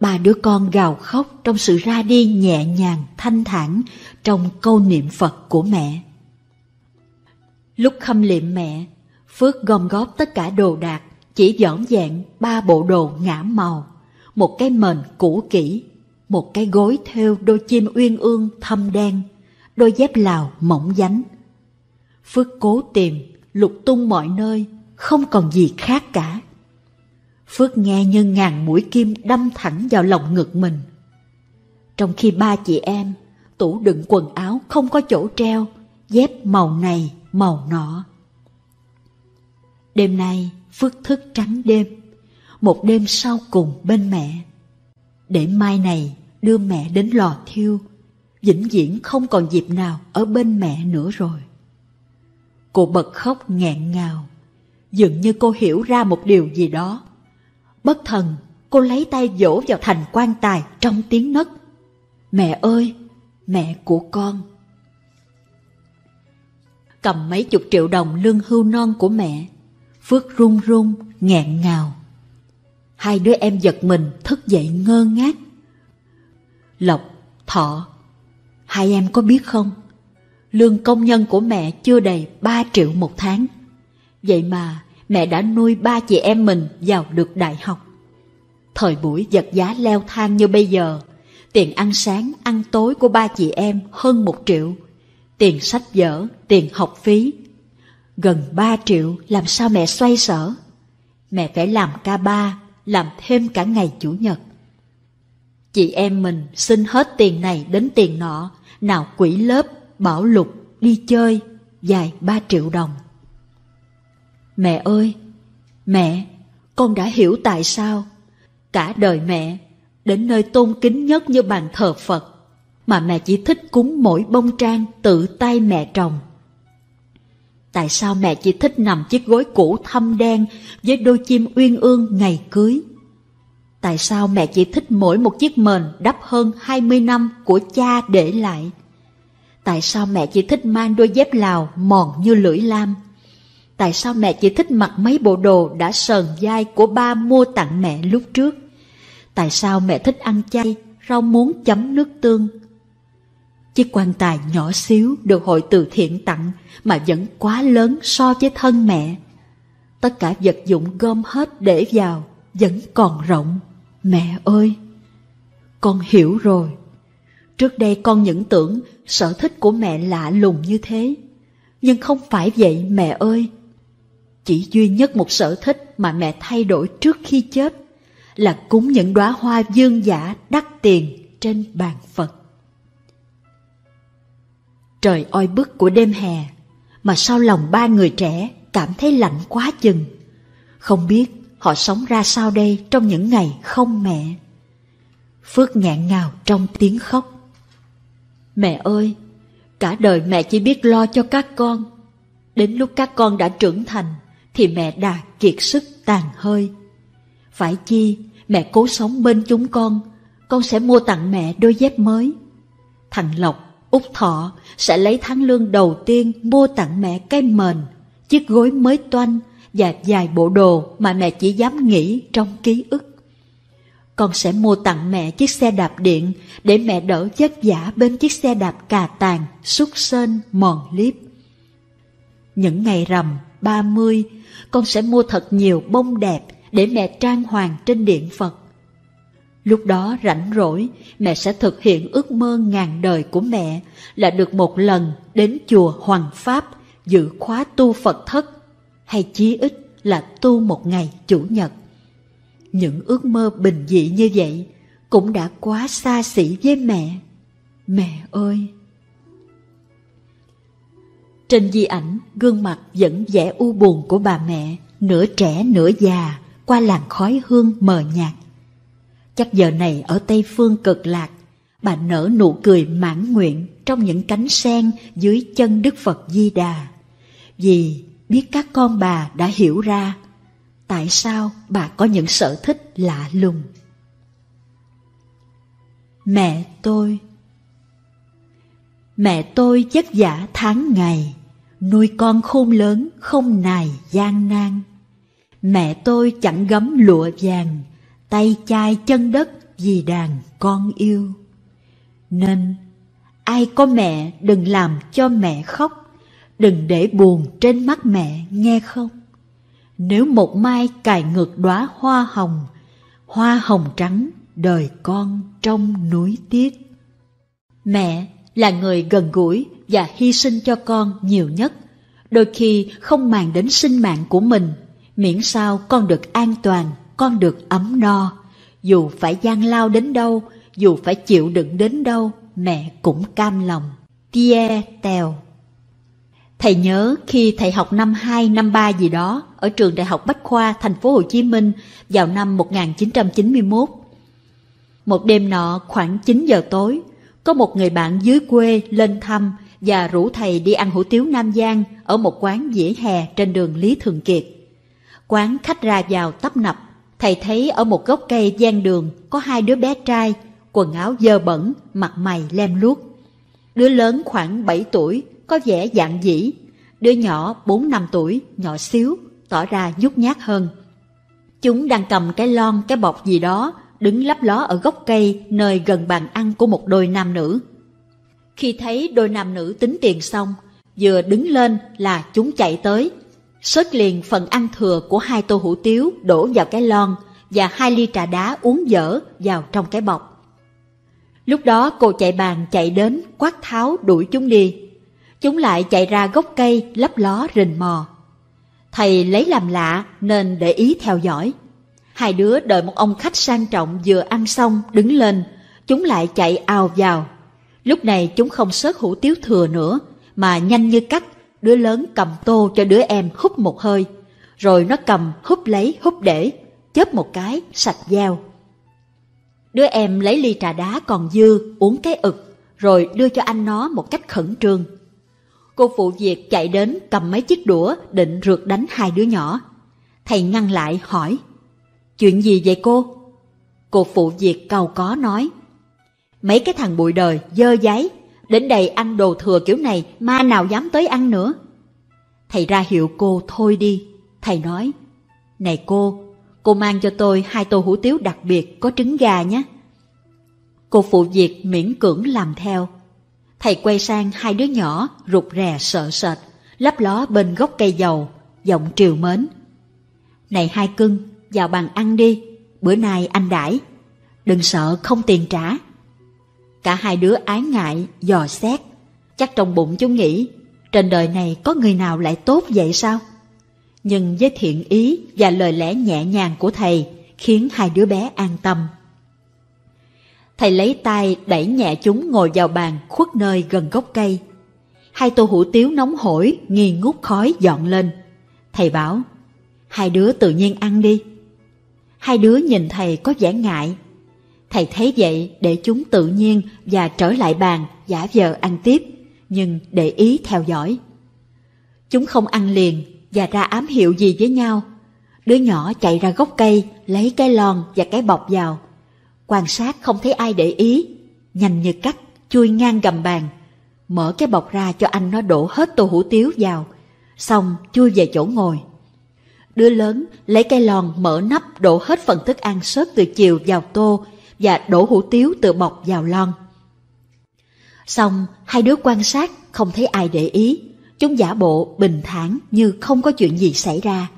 Ba đứa con gào khóc trong sự ra đi nhẹ nhàng thanh thản trong câu niệm Phật của mẹ. Lúc khâm liệm mẹ, Phước gom góp tất cả đồ đạc, chỉ dọn dẹn 3 bộ đồ ngả màu, một cái mền cũ kỹ, một cái gối thêu đôi chim uyên ương thâm đen, đôi dép Lào mỏng dánh. Phước cố tìm, lục tung mọi nơi, không còn gì khác cả. Phước nghe như ngàn mũi kim đâm thẳng vào lòng ngực mình. Trong khi ba chị em, tủ đựng quần áo không có chỗ treo, dép màu này màu nọ. Đêm nay Phước thức trắng đêm, một đêm sau cùng bên mẹ, để mai này đưa mẹ đến lò thiêu, vĩnh viễn không còn dịp nào ở bên mẹ nữa rồi. Cô bật khóc nghẹn ngào, dường như cô hiểu ra một điều gì đó. Bất thần cô lấy tay vỗ vào thành quan tài trong tiếng nấc, mẹ ơi, mẹ của con. Cầm mấy chục triệu đồng lương hưu non của mẹ, Phước run run nghẹn ngào. Hai đứa em giật mình thức dậy ngơ ngác. Lộc, Thọ, hai em có biết không, lương công nhân của mẹ chưa đầy 3 triệu một tháng. Vậy mà mẹ đã nuôi ba chị em mình vào được đại học. Thời buổi vật giá leo thang như bây giờ, tiền ăn sáng ăn tối của ba chị em hơn 1 triệu, tiền sách vở, tiền học phí gần 3 triệu, làm sao mẹ xoay sở. Mẹ phải làm ca 3, làm thêm cả ngày chủ nhật. Chị em mình xin hết tiền này đến tiền nọ, nào quỹ lớp, bảo lục, đi chơi, dài 3 triệu đồng. Mẹ ơi, mẹ, con đã hiểu tại sao cả đời mẹ đến nơi tôn kính nhất như bàn thờ Phật mà mẹ chỉ thích cúng mỗi bông trang tự tay mẹ trồng. Tại sao mẹ chỉ thích nằm chiếc gối cũ thâm đen với đôi chim uyên ương ngày cưới? Tại sao mẹ chỉ thích mỗi một chiếc mền đắp hơn 20 năm của cha để lại? Tại sao mẹ chỉ thích mang đôi dép Lào mòn như lưỡi lam? Tại sao mẹ chỉ thích mặc mấy bộ đồ đã sờn dai của ba mua tặng mẹ lúc trước? Tại sao mẹ thích ăn chay, rau muống chấm nước tương? Chiếc quan tài nhỏ xíu được hội từ thiện tặng mà vẫn quá lớn so với thân mẹ. Tất cả vật dụng gom hết để vào vẫn còn rộng. Mẹ ơi, con hiểu rồi. Trước đây con những tưởng sở thích của mẹ lạ lùng như thế, nhưng không phải vậy mẹ ơi. Chỉ duy nhất một sở thích mà mẹ thay đổi trước khi chết là cúng những đóa hoa dương giả đắt tiền trên bàn Phật. Trời oi bức của đêm hè, mà sao lòng ba người trẻ cảm thấy lạnh quá chừng. Không biết họ sống ra sao đây trong những ngày không mẹ. Phước nghẹn ngào trong tiếng khóc. Mẹ ơi, cả đời mẹ chỉ biết lo cho các con. Đến lúc các con đã trưởng thành thì mẹ đã kiệt sức tàn hơi. Phải chi mẹ cố sống bên chúng con sẽ mua tặng mẹ đôi dép mới. Thằng Lộc, út Thọ sẽ lấy tháng lương đầu tiên mua tặng mẹ cái mền, chiếc gối mới toanh và vài bộ đồ mà mẹ chỉ dám nghĩ trong ký ức. Con sẽ mua tặng mẹ chiếc xe đạp điện để mẹ đỡ vất vả bên chiếc xe đạp cà tàng, xúc sên, mòn líp. Những ngày rằm 30, con sẽ mua thật nhiều bông đẹp để mẹ trang hoàng trên điện Phật. Lúc đó rảnh rỗi, mẹ sẽ thực hiện ước mơ ngàn đời của mẹ là được một lần đến chùa Hoằng Pháp dự khóa tu Phật thất, hay chí ít là tu một ngày Chủ nhật. Những ước mơ bình dị như vậy cũng đã quá xa xỉ với mẹ. Mẹ ơi! Trên di ảnh, gương mặt vẫn vẻ u buồn của bà mẹ, nửa trẻ nửa già, qua làn khói hương mờ nhạt. Chắc giờ này ở Tây Phương Cực Lạc, bà nở nụ cười mãn nguyện trong những cánh sen dưới chân Đức Phật Di Đà. Vì biết các con bà đã hiểu ra tại sao bà có những sở thích lạ lùng. Mẹ tôi vất vả tháng ngày, nuôi con khôn lớn không nài gian nan. Mẹ tôi chẳng gấm lụa vàng, tay chai chân đất vì đàn con yêu. Nên ai có mẹ đừng làm cho mẹ khóc, đừng để buồn trên mắt mẹ nghe không. Nếu một mai cài ngược đóa hoa hồng trắng đời con trong núi tiếc. Mẹ là người gần gũi và hy sinh cho con nhiều nhất, đôi khi không màng đến sinh mạng của mình, miễn sao con được an toàn, con được ấm no. Dù phải gian lao đến đâu, dù phải chịu đựng đến đâu, mẹ cũng cam lòng. Pierre, Tèo. Thầy nhớ khi thầy học năm 2, năm 3 gì đó ở trường Đại học Bách Khoa, thành phố Hồ Chí Minh vào năm 1991. Một đêm nọ khoảng 9 giờ tối, có một người bạn dưới quê lên thăm và rủ thầy đi ăn hủ tiếu Nam Giang ở một quán vỉa hè trên đường Lý Thường Kiệt. Quán khách ra vào tấp nập, thầy thấy ở một gốc cây ven đường có hai đứa bé trai, quần áo dơ bẩn, mặt mày lem luốc. Đứa lớn khoảng 7 tuổi, có vẻ dạn dĩ, đứa nhỏ 4-5 tuổi, nhỏ xíu, tỏ ra nhút nhát hơn. Chúng đang cầm cái lon, cái bọc gì đó, đứng lấp ló ở gốc cây nơi gần bàn ăn của một đôi nam nữ. Khi thấy đôi nam nữ tính tiền xong, vừa đứng lên là chúng chạy tới, xớt liền phần ăn thừa của hai tô hủ tiếu đổ vào cái lon và hai ly trà đá uống dở vào trong cái bọc. Lúc đó cô chạy bàn chạy đến quát tháo đuổi chúng đi. Chúng lại chạy ra gốc cây lấp ló rình mò. Thầy lấy làm lạ nên để ý theo dõi. Hai đứa đợi một ông khách sang trọng vừa ăn xong đứng lên, chúng lại chạy ào vào. Lúc này chúng không xớt hủ tiếu thừa nữa mà nhanh như cắt, đứa lớn cầm tô cho đứa em húp một hơi, rồi nó cầm húp lấy húp để, chớp một cái sạch dao. Đứa em lấy ly trà đá còn dư uống cái ực rồi đưa cho anh nó một cách khẩn trương. Cô phụ việc chạy đến cầm mấy chiếc đũa định rượt đánh hai đứa nhỏ. Thầy ngăn lại hỏi: "Chuyện gì vậy cô?" Cô phụ việc cau có nói: "Mấy cái thằng bụi đời dơ dáy, đến đây ăn đồ thừa kiểu này ma nào dám tới ăn nữa." Thầy ra hiệu cô thôi đi. Thầy nói: "Này cô mang cho tôi hai tô hủ tiếu đặc biệt có trứng gà nhé." Cô phụ việc miễn cưỡng làm theo. Thầy quay sang hai đứa nhỏ rụt rè sợ sệt, lấp ló bên gốc cây dầu, giọng trìu mến: "Này hai cưng, vào bàn ăn đi, bữa nay anh đãi, đừng sợ không tiền trả." Cả hai đứa ái ngại, dò xét. Chắc trong bụng chúng nghĩ, trên đời này có người nào lại tốt vậy sao? Nhưng với thiện ý và lời lẽ nhẹ nhàng của thầy khiến hai đứa bé an tâm. Thầy lấy tay đẩy nhẹ chúng ngồi vào bàn khuất nơi gần gốc cây. Hai tô hủ tiếu nóng hổi, nghi ngút khói dọn lên. Thầy bảo, hai đứa tự nhiên ăn đi. Hai đứa nhìn thầy có vẻ ngại. Thầy thấy vậy để chúng tự nhiên và trở lại bàn, giả vờ ăn tiếp, nhưng để ý theo dõi. Chúng không ăn liền và ra ám hiệu gì với nhau. Đứa nhỏ chạy ra gốc cây, lấy cái lon và cái bọc vào. Quan sát không thấy ai để ý, nhanh như cắt, chui ngang gầm bàn. Mở cái bọc ra cho anh nó đổ hết tô hủ tiếu vào, xong chui về chỗ ngồi. Đứa lớn lấy cái lon mở nắp đổ hết phần thức ăn xớt từ chiều vào tô và đổ hủ tiếu từ bọc vào lon. Xong hai đứa quan sát không thấy ai để ý, chúng giả bộ bình thản như không có chuyện gì xảy ra.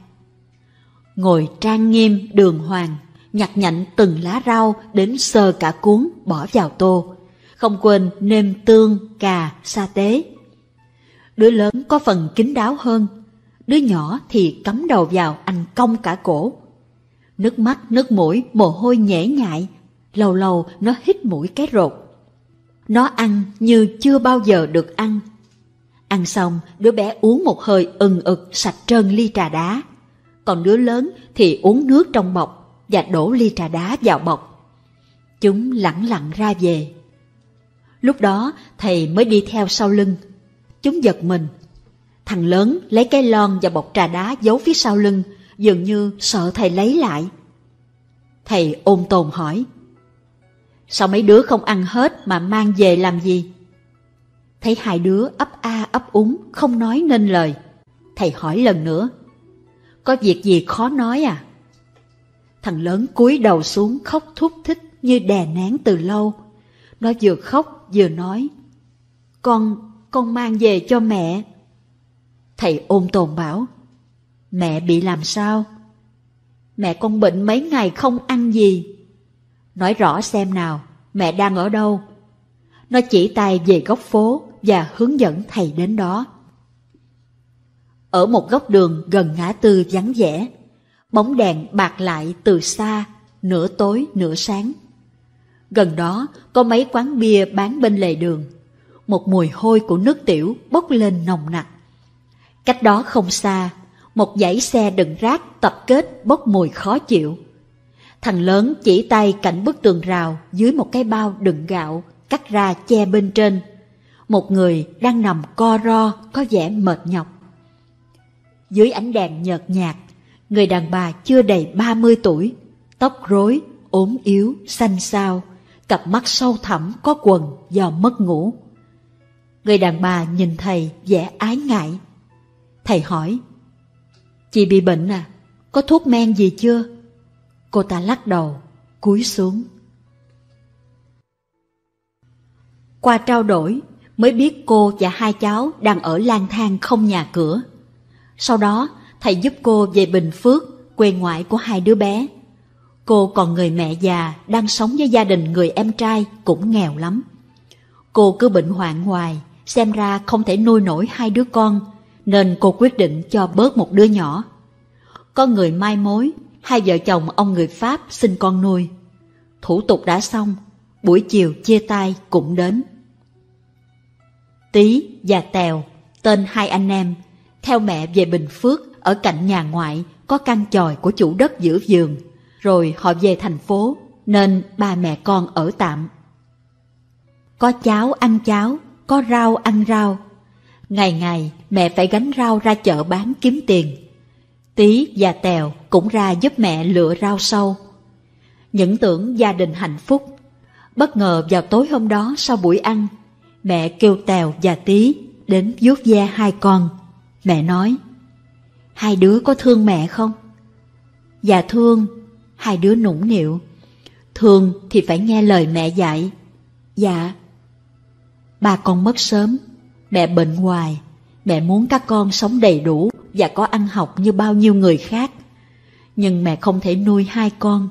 Ngồi trang nghiêm đường hoàng, nhặt nhạnh từng lá rau đến sờ cả cuốn bỏ vào tô, không quên nêm tương, cà, sa tế. Đứa lớn có phần kín đáo hơn, đứa nhỏ thì cắm đầu vào ăn cong cả cổ. Nước mắt, nước mũi, mồ hôi nhễ nhại, lâu lâu nó hít mũi cái rột. Nó ăn như chưa bao giờ được ăn. Ăn xong, đứa bé uống một hơi ừng ực sạch trơn ly trà đá, còn đứa lớn thì uống nước trong bọc và đổ ly trà đá vào bọc. Chúng lẳng lặng ra về. Lúc đó thầy mới đi theo sau lưng. Chúng giật mình. Thằng lớn lấy cái lon và bọc trà đá giấu phía sau lưng, dường như sợ thầy lấy lại. Thầy ôn tồn hỏi, sao mấy đứa không ăn hết mà mang về làm gì? Thấy hai đứa ấp a ấp úng không nói nên lời, thầy hỏi lần nữa, có việc gì khó nói à? Thằng lớn cúi đầu xuống khóc thút thít như đè nén từ lâu. Nó vừa khóc vừa nói, Con mang về cho mẹ. Thầy ôn tồn bảo, mẹ bị làm sao? Mẹ con bệnh mấy ngày không ăn gì. Nói rõ xem nào, mẹ đang ở đâu? Nó chỉ tay về góc phố và hướng dẫn thầy đến đó. Ở một góc đường gần ngã tư vắng vẻ, bóng đèn bạc lại từ xa, nửa tối nửa sáng. Gần đó có mấy quán bia bán bên lề đường. Một mùi hôi của nước tiểu bốc lên nồng nặc. Cách đó không xa, một dãy xe đựng rác tập kết bốc mùi khó chịu. Thằng lớn chỉ tay cạnh bức tường rào dưới một cái bao đựng gạo cắt ra che bên trên. Một người đang nằm co ro có vẻ mệt nhọc. Dưới ánh đèn nhợt nhạt, người đàn bà chưa đầy 30 tuổi, tóc rối, ốm yếu, xanh xao, cặp mắt sâu thẳm có quầng do mất ngủ. Người đàn bà nhìn thầy vẻ ái ngại. Thầy hỏi, chị bị bệnh à? Có thuốc men gì chưa? Cô ta lắc đầu, cúi xuống. Qua trao đổi mới biết cô và hai cháu đang ở lang thang không nhà cửa. Sau đó thầy giúp cô về Bình Phước, quê ngoại của hai đứa bé. Cô còn người mẹ già đang sống với gia đình người em trai cũng nghèo lắm. Cô cứ bệnh hoạn hoài, xem ra không thể nuôi nổi hai đứa con, nên cô quyết định cho bớt một đứa nhỏ. Có người mai mối, hai vợ chồng ông người Pháp xin con nuôi. Thủ tục đã xong, buổi chiều chia tay cũng đến. Tí và Tèo, tên hai anh em, theo mẹ về Bình Phước, ở cạnh nhà ngoại có căn chòi của chủ đất giữ vườn. Rồi họ về thành phố, nên ba mẹ con ở tạm. Có cháo ăn cháo, có rau ăn rau. Ngày ngày mẹ phải gánh rau ra chợ bán kiếm tiền. Tí và Tèo cũng ra giúp mẹ lựa rau sâu. Những tưởng gia đình hạnh phúc. Bất ngờ vào tối hôm đó sau buổi ăn, mẹ kêu Tèo và Tí đến vuốt ve hai con. Mẹ nói, hai đứa có thương mẹ không? Dạ thương. Hai đứa nũng nịu, thương thì phải nghe lời mẹ dạy. Dạ. Ba con mất sớm, mẹ bệnh hoài, mẹ muốn các con sống đầy đủ và có ăn học như bao nhiêu người khác. Nhưng mẹ không thể nuôi hai con.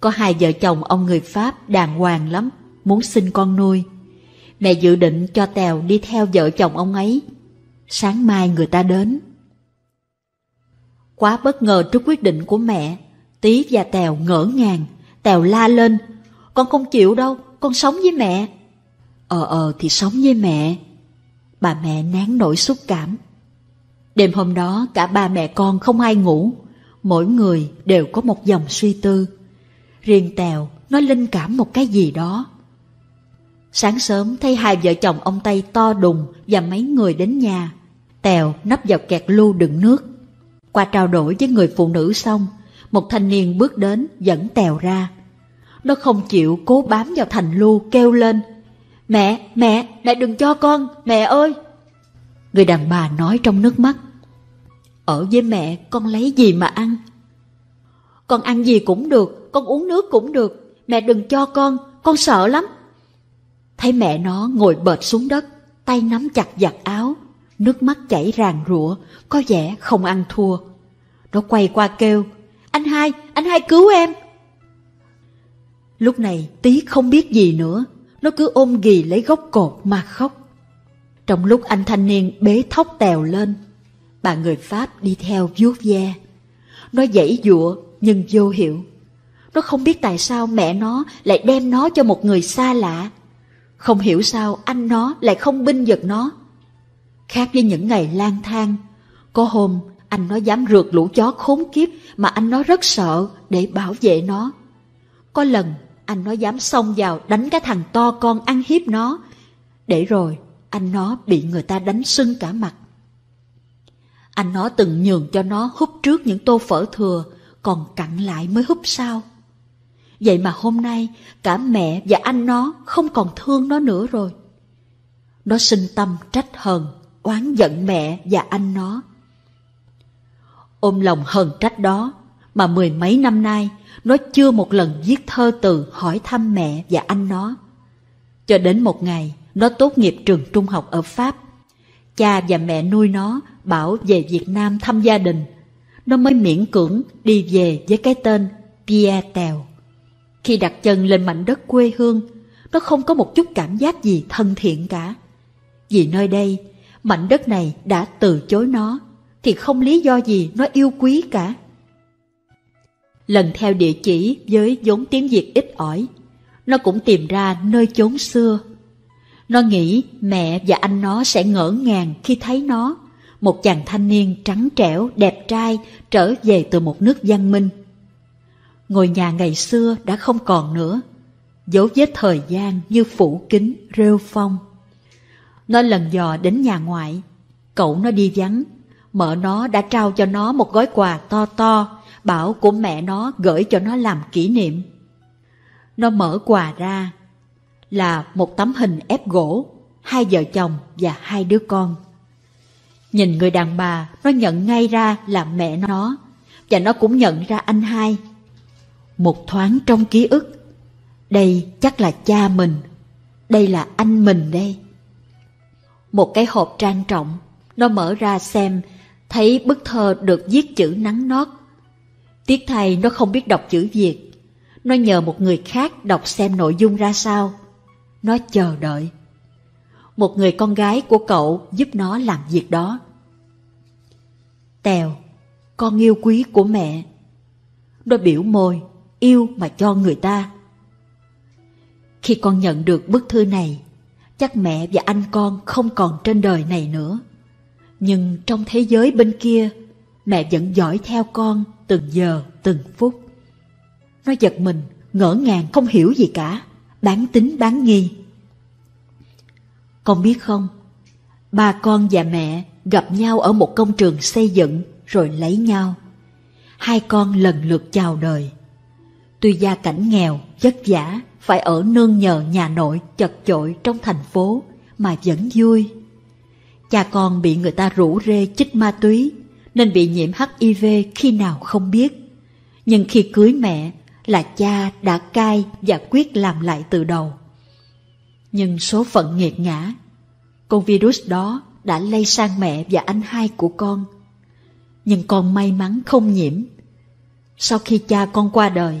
Có hai vợ chồng ông người Pháp đàng hoàng lắm, muốn xin con nuôi. Mẹ dự định cho Tèo đi theo vợ chồng ông ấy. Sáng mai người ta đến. Quá bất ngờ trước quyết định của mẹ, Tí và Tèo ngỡ ngàng. Tèo la lên, con không chịu đâu, con sống với mẹ. Thì sống với mẹ. Bà mẹ nén nỗi xúc cảm. Đêm hôm đó cả ba mẹ con không ai ngủ, mỗi người đều có một dòng suy tư. Riêng Tèo nó linh cảm một cái gì đó. Sáng sớm thấy hai vợ chồng ông Tây to đùng và mấy người đến nhà. Tèo nấp vào kẹt lu đựng nước. Qua trao đổi với người phụ nữ xong, một thanh niên bước đến dẫn Tèo ra. Nó không chịu, cố bám vào thành lu kêu lên: "Mẹ, mẹ, mẹ đừng cho con, mẹ ơi!" Người đàn bà nói trong nước mắt: "Ở với mẹ con lấy gì mà ăn? Con ăn gì cũng được, con uống nước cũng được. Mẹ đừng cho con sợ lắm." Thấy mẹ nó ngồi bệt xuống đất, tay nắm chặt vạt áo, nước mắt chảy ràn rụa, có vẻ không ăn thua. Nó quay qua kêu: anh hai cứu em!" Lúc này Tí không biết gì nữa, nó cứ ôm ghì lấy gốc cột mà khóc. Trong lúc anh thanh niên bế thóc Tèo lên, bà người Pháp đi theo vuốt ve. Nó giãy giụa nhưng vô hiệu. Nó không biết tại sao mẹ nó lại đem nó cho một người xa lạ. Không hiểu sao anh nó lại không binh vực nó. Khác với những ngày lang thang, có hôm anh nó dám rượt lũ chó khốn kiếp mà anh nó rất sợ để bảo vệ nó. Có lần anh nó dám xông vào đánh cái thằng to con ăn hiếp nó, để rồi anh nó bị người ta đánh sưng cả mặt. Anh nó từng nhường cho nó húp trước những tô phở thừa, còn cặn lại mới húp sau. Vậy mà hôm nay cả mẹ và anh nó không còn thương nó nữa rồi. Nó sinh tâm trách hờn, oán giận mẹ và anh nó. Ôm lòng hờn trách đó mà mười mấy năm nay nó chưa một lần viết thơ từ hỏi thăm mẹ và anh nó. Cho đến một ngày nó tốt nghiệp trường trung học ở Pháp, cha và mẹ nuôi nó bảo về Việt Nam thăm gia đình. Nó mới miễn cưỡng đi về với cái tên Pierre Tèo. Khi đặt chân lên mảnh đất quê hương, nó không có một chút cảm giác gì thân thiện cả. Vì nơi đây, mảnh đất này đã từ chối nó, thì không lý do gì nó yêu quý cả. Lần theo địa chỉ với vốn tiếng Việt ít ỏi, nó cũng tìm ra nơi chốn xưa. Nó nghĩ mẹ và anh nó sẽ ngỡ ngàng khi thấy nó, một chàng thanh niên trắng trẻo, đẹp trai, trở về từ một nước văn minh. Ngôi nhà ngày xưa đã không còn nữa, dấu vết thời gian như phủ kín rêu phong. Nó lần dò đến nhà ngoại, cậu nó đi vắng. Mợ nó đã trao cho nó một gói quà to to, bảo của mẹ nó gửi cho nó làm kỷ niệm. Nó mở quà ra là một tấm hình ép gỗ, hai vợ chồng và hai đứa con. Nhìn người đàn bà, nó nhận ngay ra là mẹ nó, và nó cũng nhận ra anh hai. Một thoáng trong ký ức, đây chắc là cha mình, đây là anh mình đây. Một cái hộp trang trọng, nó mở ra xem, thấy bức thơ được viết chữ nắn nót. Tiếc thay nó không biết đọc chữ Việt, nó nhờ một người khác đọc xem nội dung ra sao. Nó chờ đợi. Một người con gái của cậu giúp nó làm việc đó. Tèo, con yêu quý của mẹ. Nó biểu môi, yêu mà cho người ta. Khi con nhận được bức thư này, chắc mẹ và anh con không còn trên đời này nữa. Nhưng trong thế giới bên kia, mẹ vẫn dõi theo con từng giờ từng phút. Nó giật mình, ngỡ ngàng không hiểu gì cả, bán tín bán nghi. Con biết không, ba con và mẹ gặp nhau ở một công trường xây dựng rồi lấy nhau. Hai con lần lượt chào đời. Tuy gia cảnh nghèo, vất vả, phải ở nương nhờ nhà nội chật chội trong thành phố mà vẫn vui. Cha con bị người ta rủ rê chích ma túy nên bị nhiễm HIV khi nào không biết. Nhưng khi cưới mẹ là cha đã cai và quyết làm lại từ đầu. Nhưng số phận nghiệt ngã, con virus đó đã lây sang mẹ và anh hai của con. Nhưng con may mắn không nhiễm. Sau khi cha con qua đời,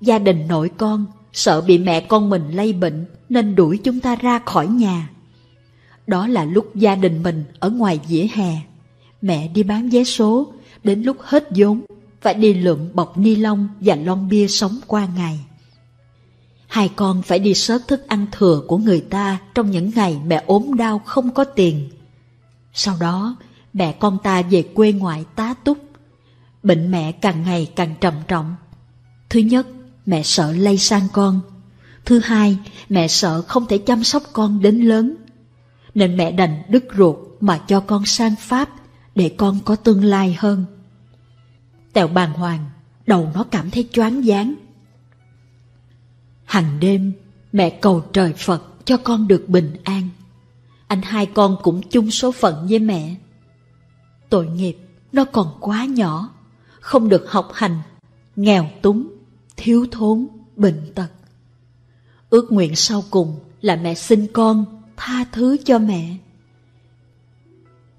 gia đình nội con sợ bị mẹ con mình lây bệnh nên đuổi chúng ta ra khỏi nhà. Đó là lúc gia đình mình ở ngoài vỉa hè, mẹ đi bán vé số, đến lúc hết vốn phải đi lượm bọc ni lông và lon bia sống qua ngày. Hai con phải đi xớt thức ăn thừa của người ta trong những ngày mẹ ốm đau không có tiền. Sau đó, mẹ con ta về quê ngoại tá túc. Bệnh mẹ càng ngày càng trầm trọng. Thứ nhất, mẹ sợ lây sang con. Thứ hai, mẹ sợ không thể chăm sóc con đến lớn. Nên mẹ đành đứt ruột mà cho con sang Pháp để con có tương lai hơn. Tèo bàng hoàng, đầu nó cảm thấy choáng váng. Hằng đêm, mẹ cầu trời Phật cho con được bình an. Anh hai con cũng chung số phận với mẹ. Tội nghiệp, nó còn quá nhỏ, không được học hành, nghèo túng, thiếu thốn, bệnh tật. Ước nguyện sau cùng là mẹ xin con tha thứ cho mẹ.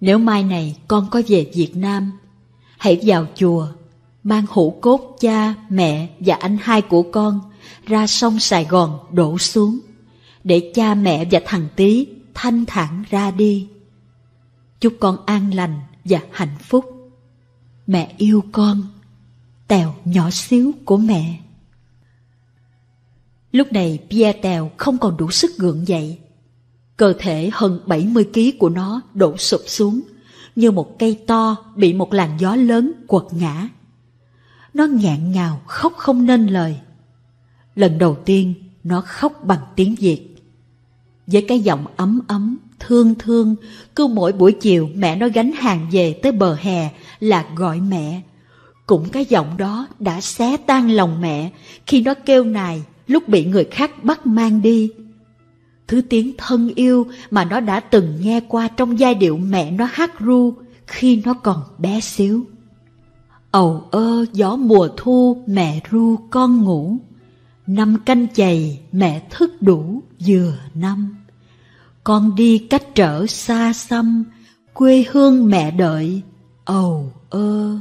Nếu mai này con có về Việt Nam, hãy vào chùa, mang hũ cốt cha, mẹ và anh hai của con ra sông Sài Gòn đổ xuống, để cha mẹ và thằng Tí thanh thản ra đi. Chúc con an lành và hạnh phúc. Mẹ yêu con, Tèo nhỏ xíu của mẹ. Lúc này Pierre Tèo không còn đủ sức gượng dậy. Cơ thể hơn 70 kg của nó đổ sụp xuống, như một cây to bị một làn gió lớn quật ngã. Nó nghẹn ngào khóc không nên lời. Lần đầu tiên nó khóc bằng tiếng Việt. Với cái giọng ấm ấm, thương thương, cứ mỗi buổi chiều mẹ nó gánh hàng về tới bờ hè là gọi mẹ. Cũng cái giọng đó đã xé tan lòng mẹ khi nó kêu nài lúc bị người khác bắt mang đi. Thứ tiếng thân yêu mà nó đã từng nghe qua trong giai điệu mẹ nó hát ru khi nó còn bé xíu. Ầu ơ gió mùa thu mẹ ru con ngủ, năm canh chày mẹ thức đủ vừa năm. Con đi cách trở xa xăm, quê hương mẹ đợi, ầu ơ,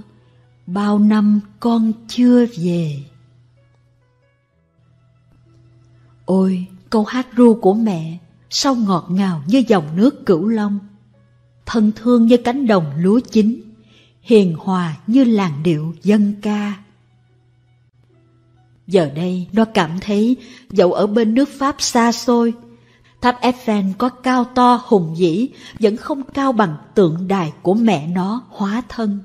bao năm con chưa về. Ôi, câu hát ru của mẹ, sao ngọt ngào như dòng nước Cửu Long, thân thương như cánh đồng lúa chín, hiền hòa như làn điệu dân ca. Giờ đây nó cảm thấy dẫu ở bên nước Pháp xa xôi, tháp Eiffel có cao to hùng vĩ vẫn không cao bằng tượng đài của mẹ nó hóa thân.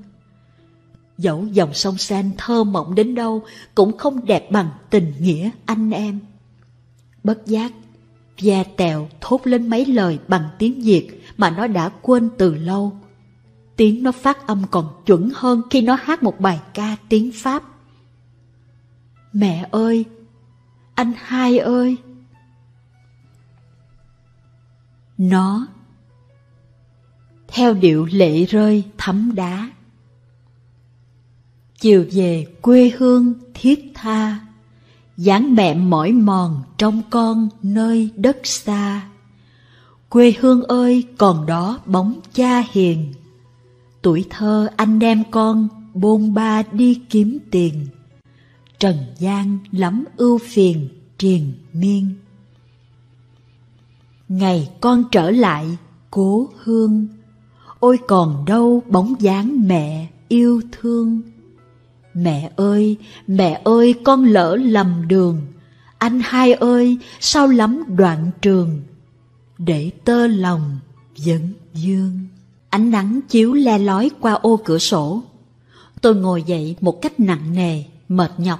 Dẫu dòng sông Seine thơ mộng đến đâu cũng không đẹp bằng tình nghĩa anh em. Bất giác, Pierre Tèo thốt lên mấy lời bằng tiếng Việt mà nó đã quên từ lâu. Tiếng nó phát âm còn chuẩn hơn khi nó hát một bài ca tiếng Pháp. Mẹ ơi! Anh hai ơi! Nó theo điệu lệ rơi thấm đá. Chiều về quê hương thiết tha, dáng mẹ mỏi mòn trong con nơi đất xa. Quê hương ơi, còn đó bóng cha hiền, tuổi thơ anh em con bôn ba đi kiếm tiền. Trần gian lắm ưu phiền triền miên, ngày con trở lại cố hương. Ôi còn đâu bóng dáng mẹ yêu thương. Mẹ ơi con lỡ lầm đường, anh hai ơi sao lắm đoạn trường, để tơ lòng vẫn vương. Ánh nắng chiếu le lói qua ô cửa sổ. Tôi ngồi dậy một cách nặng nề, mệt nhọc,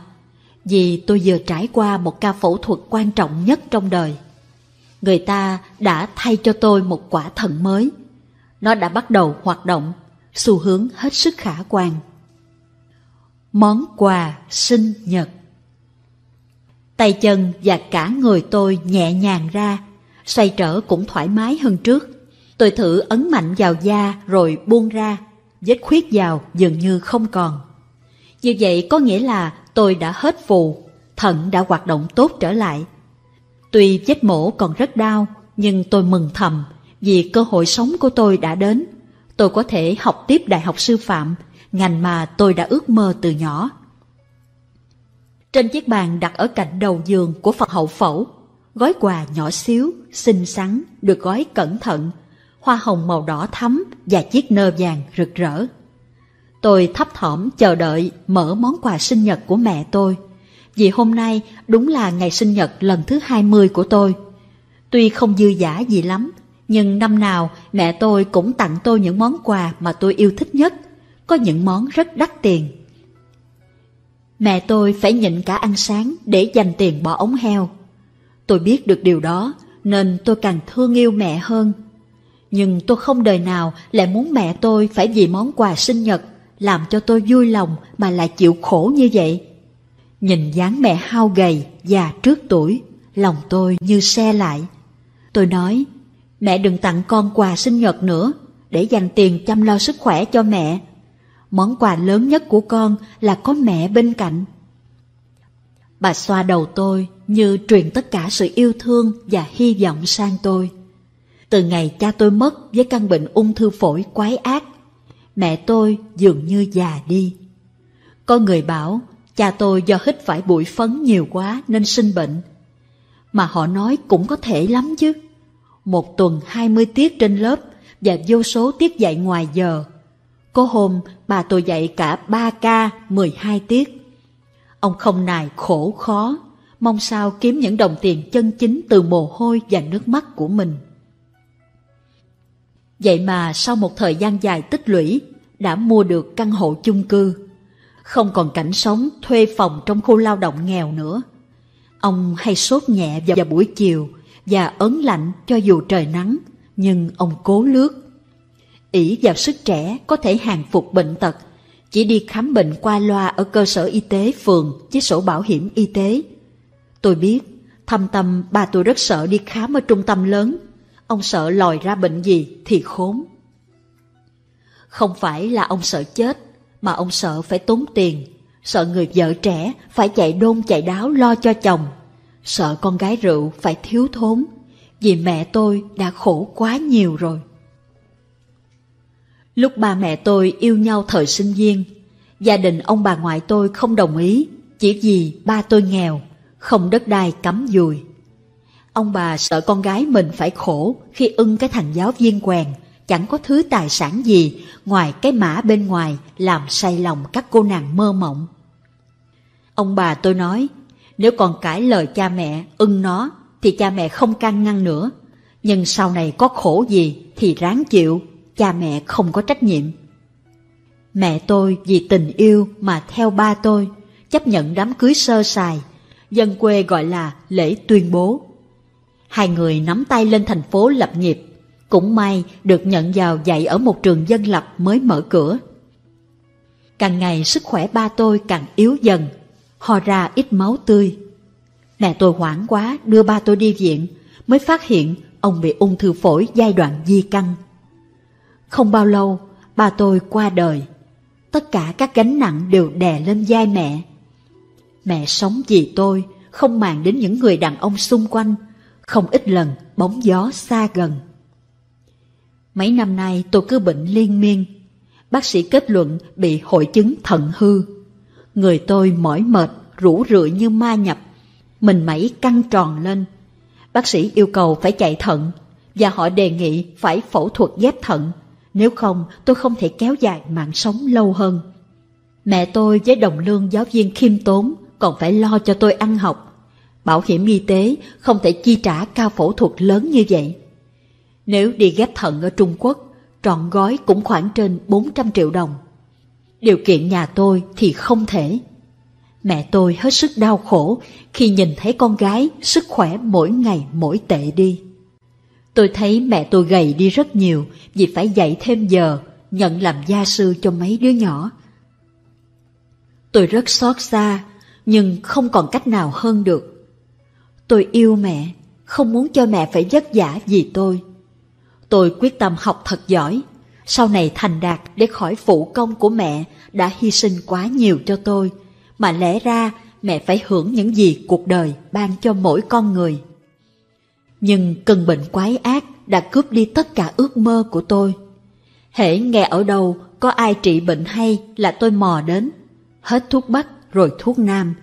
vì tôi vừa trải qua một ca phẫu thuật quan trọng nhất trong đời. Người ta đã thay cho tôi một quả thận mới. Nó đã bắt đầu hoạt động, xu hướng hết sức khả quan. Món quà sinh nhật. Tay chân và cả người tôi nhẹ nhàng ra, xoay trở cũng thoải mái hơn trước. Tôi thử ấn mạnh vào da rồi buông ra, vết khuyết vào dường như không còn. Như vậy có nghĩa là tôi đã hết phù, thận đã hoạt động tốt trở lại. Tuy vết mổ còn rất đau, nhưng tôi mừng thầm vì cơ hội sống của tôi đã đến. Tôi có thể học tiếp đại học sư phạm, ngành mà tôi đã ước mơ từ nhỏ. Trên chiếc bàn đặt ở cạnh đầu giường của phòng hậu phẫu, gói quà nhỏ xíu, xinh xắn, được gói cẩn thận, hoa hồng màu đỏ thắm và chiếc nơ vàng rực rỡ. Tôi thấp thỏm chờ đợi mở món quà sinh nhật của mẹ tôi, vì hôm nay đúng là ngày sinh nhật lần thứ 20 của tôi. Tuy không dư dả gì lắm, nhưng năm nào mẹ tôi cũng tặng tôi những món quà mà tôi yêu thích nhất, có những món rất đắt tiền. Mẹ tôi phải nhịn cả ăn sáng để dành tiền bỏ ống heo. Tôi biết được điều đó nên tôi càng thương yêu mẹ hơn. Nhưng tôi không đời nào lại muốn mẹ tôi phải vì món quà sinh nhật làm cho tôi vui lòng mà lại chịu khổ như vậy. Nhìn dáng mẹ hao gầy, già trước tuổi, lòng tôi như se lại. Tôi nói, mẹ đừng tặng con quà sinh nhật nữa, để dành tiền chăm lo sức khỏe cho mẹ. Món quà lớn nhất của con là có mẹ bên cạnh. Bà xoa đầu tôi như truyền tất cả sự yêu thương và hy vọng sang tôi. Từ ngày cha tôi mất với căn bệnh ung thư phổi quái ác, mẹ tôi dường như già đi. Có người bảo cha tôi do hít phải bụi phấn nhiều quá nên sinh bệnh. Mà họ nói cũng có thể lắm chứ. Một tuần 20 tiết trên lớp và vô số tiết dạy ngoài giờ. Có hôm bà tôi dạy cả 3K 12 tiết. Ông không nài khổ khó, mong sao kiếm những đồng tiền chân chính từ mồ hôi và nước mắt của mình. Vậy mà sau một thời gian dài tích lũy, đã mua được căn hộ chung cư. Không còn cảnh sống thuê phòng trong khu lao động nghèo nữa. Ông hay sốt nhẹ vào buổi chiều và ớn lạnh cho dù trời nắng, nhưng ông cố lướt. Ỷ vào sức trẻ có thể hàng phục bệnh tật, chỉ đi khám bệnh qua loa ở cơ sở y tế phường với sổ bảo hiểm y tế. Tôi biết, thâm tâm bà tôi rất sợ đi khám ở trung tâm lớn. Ông sợ lòi ra bệnh gì thì khốn. Không phải là ông sợ chết, mà ông sợ phải tốn tiền, sợ người vợ trẻ phải chạy đôn chạy đáo lo cho chồng, sợ con gái rượu phải thiếu thốn, vì mẹ tôi đã khổ quá nhiều rồi. Lúc ba mẹ tôi yêu nhau thời sinh viên, gia đình ông bà ngoại tôi không đồng ý, chỉ vì ba tôi nghèo, không đất đai cắm dùi. Ông bà sợ con gái mình phải khổ khi ưng cái thằng giáo viên quèn, chẳng có thứ tài sản gì ngoài cái mã bên ngoài làm say lòng các cô nàng mơ mộng. Ông bà tôi nói, nếu còn cãi lời cha mẹ ưng nó thì cha mẹ không can ngăn nữa, nhưng sau này có khổ gì thì ráng chịu, cha mẹ không có trách nhiệm. Mẹ tôi vì tình yêu mà theo ba tôi, chấp nhận đám cưới sơ sài, dân quê gọi là lễ tuyên bố. Hai người nắm tay lên thành phố lập nghiệp, cũng may được nhận vào dạy ở một trường dân lập mới mở cửa. Càng ngày sức khỏe ba tôi càng yếu dần, ho ra ít máu tươi. Mẹ tôi hoảng quá đưa ba tôi đi viện, mới phát hiện ông bị ung thư phổi giai đoạn di căn. Không bao lâu, ba tôi qua đời. Tất cả các gánh nặng đều đè lên vai mẹ. Mẹ sống vì tôi, không màng đến những người đàn ông xung quanh, không ít lần bóng gió xa gần. Mấy năm nay tôi cứ bệnh liên miên. Bác sĩ kết luận bị hội chứng thận hư. Người tôi mỏi mệt, rũ rượi như ma nhập, mình mẩy căng tròn lên. Bác sĩ yêu cầu phải chạy thận, và họ đề nghị phải phẫu thuật ghép thận, nếu không tôi không thể kéo dài mạng sống lâu hơn. Mẹ tôi với đồng lương giáo viên khiêm tốn còn phải lo cho tôi ăn học. Bảo hiểm y tế không thể chi trả ca phẫu thuật lớn như vậy. Nếu đi ghép thận ở Trung Quốc, trọn gói cũng khoảng trên 400 triệu đồng. Điều kiện nhà tôi thì không thể. Mẹ tôi hết sức đau khổ khi nhìn thấy con gái sức khỏe mỗi ngày mỗi tệ đi. Tôi thấy mẹ tôi gầy đi rất nhiều vì phải dạy thêm giờ, nhận làm gia sư cho mấy đứa nhỏ. Tôi rất xót xa, nhưng không còn cách nào hơn được. Tôi yêu mẹ, không muốn cho mẹ phải vất vả vì tôi. Tôi quyết tâm học thật giỏi, sau này thành đạt để khỏi phụ công của mẹ đã hy sinh quá nhiều cho tôi, mà lẽ ra mẹ phải hưởng những gì cuộc đời ban cho mỗi con người. Nhưng cơn bệnh quái ác đã cướp đi tất cả ước mơ của tôi. Hễ nghe ở đâu có ai trị bệnh hay là tôi mò đến, hết thuốc Bắc rồi thuốc Nam,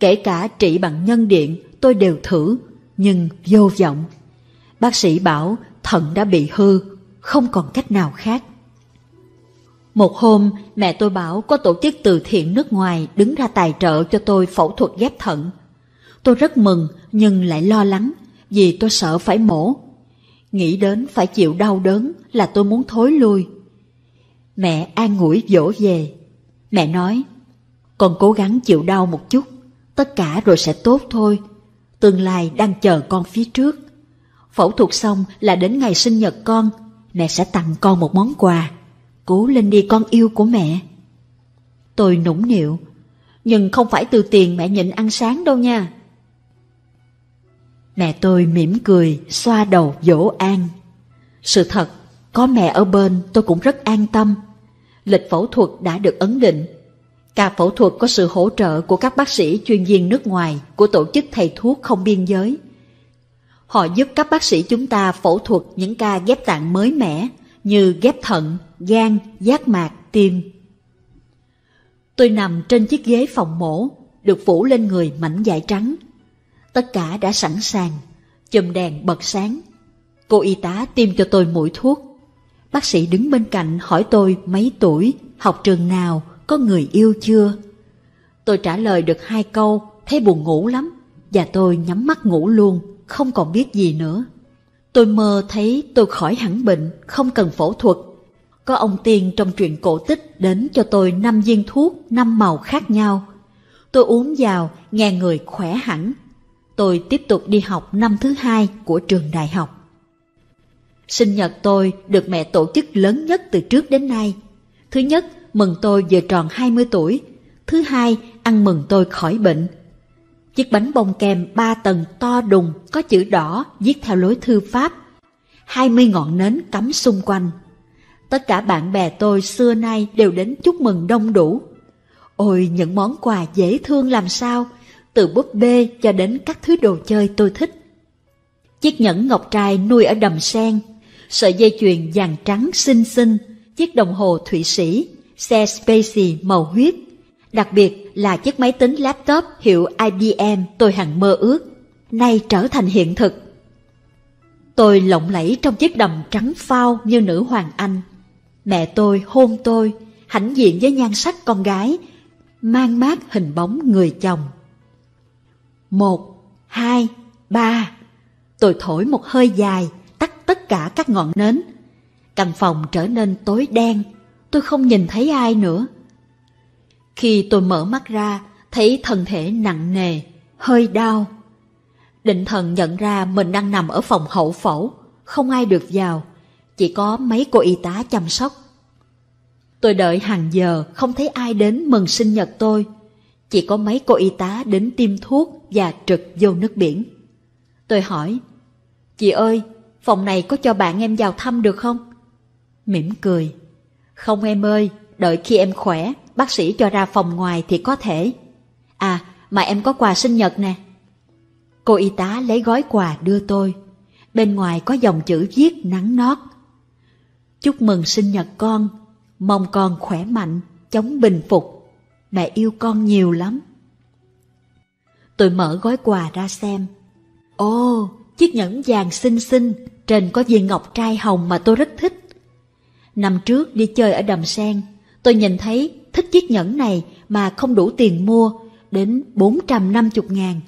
kể cả trị bằng nhân điện, tôi đều thử, nhưng vô vọng. Bác sĩ bảo thận đã bị hư, không còn cách nào khác. Một hôm, mẹ tôi bảo có tổ chức từ thiện nước ngoài đứng ra tài trợ cho tôi phẫu thuật ghép thận. Tôi rất mừng nhưng lại lo lắng vì tôi sợ phải mổ. Nghĩ đến phải chịu đau đớn là tôi muốn thối lui. Mẹ an ủi dỗ về. Mẹ nói, con cố gắng chịu đau một chút, tất cả rồi sẽ tốt thôi. Tương lai đang chờ con phía trước. Phẫu thuật xong là đến ngày sinh nhật con, mẹ sẽ tặng con một món quà. Cố lên đi con yêu của mẹ. Tôi nũng nịu, nhưng không phải từ tiền mẹ nhịn ăn sáng đâu nha. Mẹ tôi mỉm cười, xoa đầu dỗ an. Sự thật, có mẹ ở bên tôi cũng rất an tâm. Lịch phẫu thuật đã được ấn định. Ca phẫu thuật có sự hỗ trợ của các bác sĩ chuyên viên nước ngoài của tổ chức thầy thuốc không biên giới. Họ giúp các bác sĩ chúng ta phẫu thuật những ca ghép tạng mới mẻ như ghép thận, gan, giác mạc, tim. Tôi nằm trên chiếc ghế phòng mổ, được phủ lên người mảnh vải trắng. Tất cả đã sẵn sàng, chùm đèn bật sáng. Cô y tá tiêm cho tôi mũi thuốc. Bác sĩ đứng bên cạnh hỏi tôi mấy tuổi, học trường nào, có người yêu chưa. Tôi trả lời được 2 câu, thấy buồn ngủ lắm, và tôi nhắm mắt ngủ luôn, không còn biết gì nữa. Tôi mơ thấy tôi khỏi hẳn bệnh, không cần phẫu thuật. Có ông tiên trong truyện cổ tích đến cho tôi 5 viên thuốc 5 màu khác nhau. Tôi uống vào, nghe người khỏe hẳn. Tôi tiếp tục đi học năm thứ 2 của trường đại học. Sinh nhật tôi được mẹ tổ chức lớn nhất từ trước đến nay. Thứ nhất, mừng tôi vừa tròn 20 tuổi. Thứ hai, ăn mừng tôi khỏi bệnh. Chiếc bánh bông kem 3 tầng to đùng, có chữ đỏ viết theo lối thư Pháp. 20 ngọn nến cắm xung quanh. Tất cả bạn bè tôi xưa nay đều đến chúc mừng đông đủ. Ôi, những món quà dễ thương làm sao, từ búp bê cho đến các thứ đồ chơi tôi thích. Chiếc nhẫn ngọc trai nuôi ở đầm sen, sợi dây chuyền vàng trắng xinh xinh, chiếc đồng hồ Thụy Sĩ, xe Spacey màu huyết, đặc biệt là chiếc máy tính laptop hiệu IBM tôi hằng mơ ước, nay trở thành hiện thực. Tôi lộng lẫy trong chiếc đầm trắng phao như nữ hoàng Anh. Mẹ tôi hôn tôi, hãnh diện với nhan sắc con gái, mang mát hình bóng người chồng. 1, 2, 3. Tôi thổi một hơi dài, tắt tất cả các ngọn nến. Căn phòng trở nên tối đen, tôi không nhìn thấy ai nữa. Khi tôi mở mắt ra, thấy thân thể nặng nề, hơi đau. Định thần nhận ra mình đang nằm ở phòng hậu phẫu, không ai được vào, chỉ có mấy cô y tá chăm sóc. Tôi đợi hàng giờ, không thấy ai đến mừng sinh nhật tôi. Chỉ có mấy cô y tá đến tiêm thuốc và trực vô nước biển. Tôi hỏi, chị ơi, phòng này có cho bạn em vào thăm được không? Mỉm cười, không em ơi, đợi khi em khỏe, bác sĩ cho ra phòng ngoài thì có thể. À, mà em có quà sinh nhật nè. Cô y tá lấy gói quà đưa tôi. Bên ngoài có dòng chữ viết nắng nót. Chúc mừng sinh nhật con, mong con khỏe mạnh, chống bình phục. Mẹ yêu con nhiều lắm. Tôi mở gói quà ra xem. Ồ, chiếc nhẫn vàng xinh xinh, trên có viên ngọc trai hồng mà tôi rất thích. Năm trước đi chơi ở đầm sen, tôi nhìn thấy thích chiếc nhẫn này mà không đủ tiền mua, đến 450.000.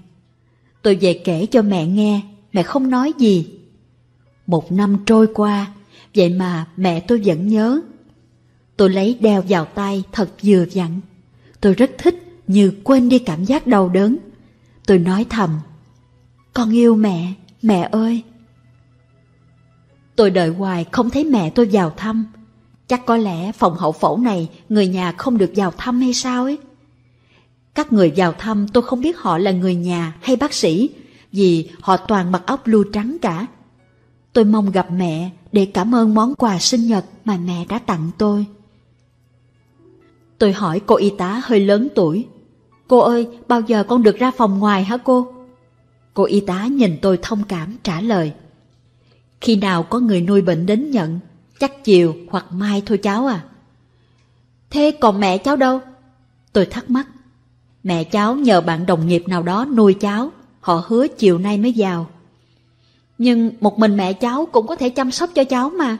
Tôi về kể cho mẹ nghe, mẹ không nói gì. 1 năm trôi qua, vậy mà mẹ tôi vẫn nhớ. Tôi lấy đeo vào tay thật vừa vặn. Tôi rất thích như quên đi cảm giác đau đớn. Tôi nói thầm, con yêu mẹ, mẹ ơi. Tôi đợi hoài không thấy mẹ tôi vào thăm. Chắc có lẽ phòng hậu phẫu này người nhà không được vào thăm hay sao ấy. Các người vào thăm tôi không biết họ là người nhà hay bác sĩ, vì họ toàn mặc áo blue trắng cả. Tôi mong gặp mẹ để cảm ơn món quà sinh nhật mà mẹ đã tặng tôi. Tôi hỏi cô y tá hơi lớn tuổi, cô ơi, bao giờ con được ra phòng ngoài hả cô? Cô y tá nhìn tôi thông cảm trả lời, khi nào có người nuôi bệnh đến nhận, chắc chiều hoặc mai thôi cháu à. Thế còn mẹ cháu đâu? Tôi thắc mắc. Mẹ cháu nhờ bạn đồng nghiệp nào đó nuôi cháu, họ hứa chiều nay mới vào. Nhưng một mình mẹ cháu cũng có thể chăm sóc cho cháu mà.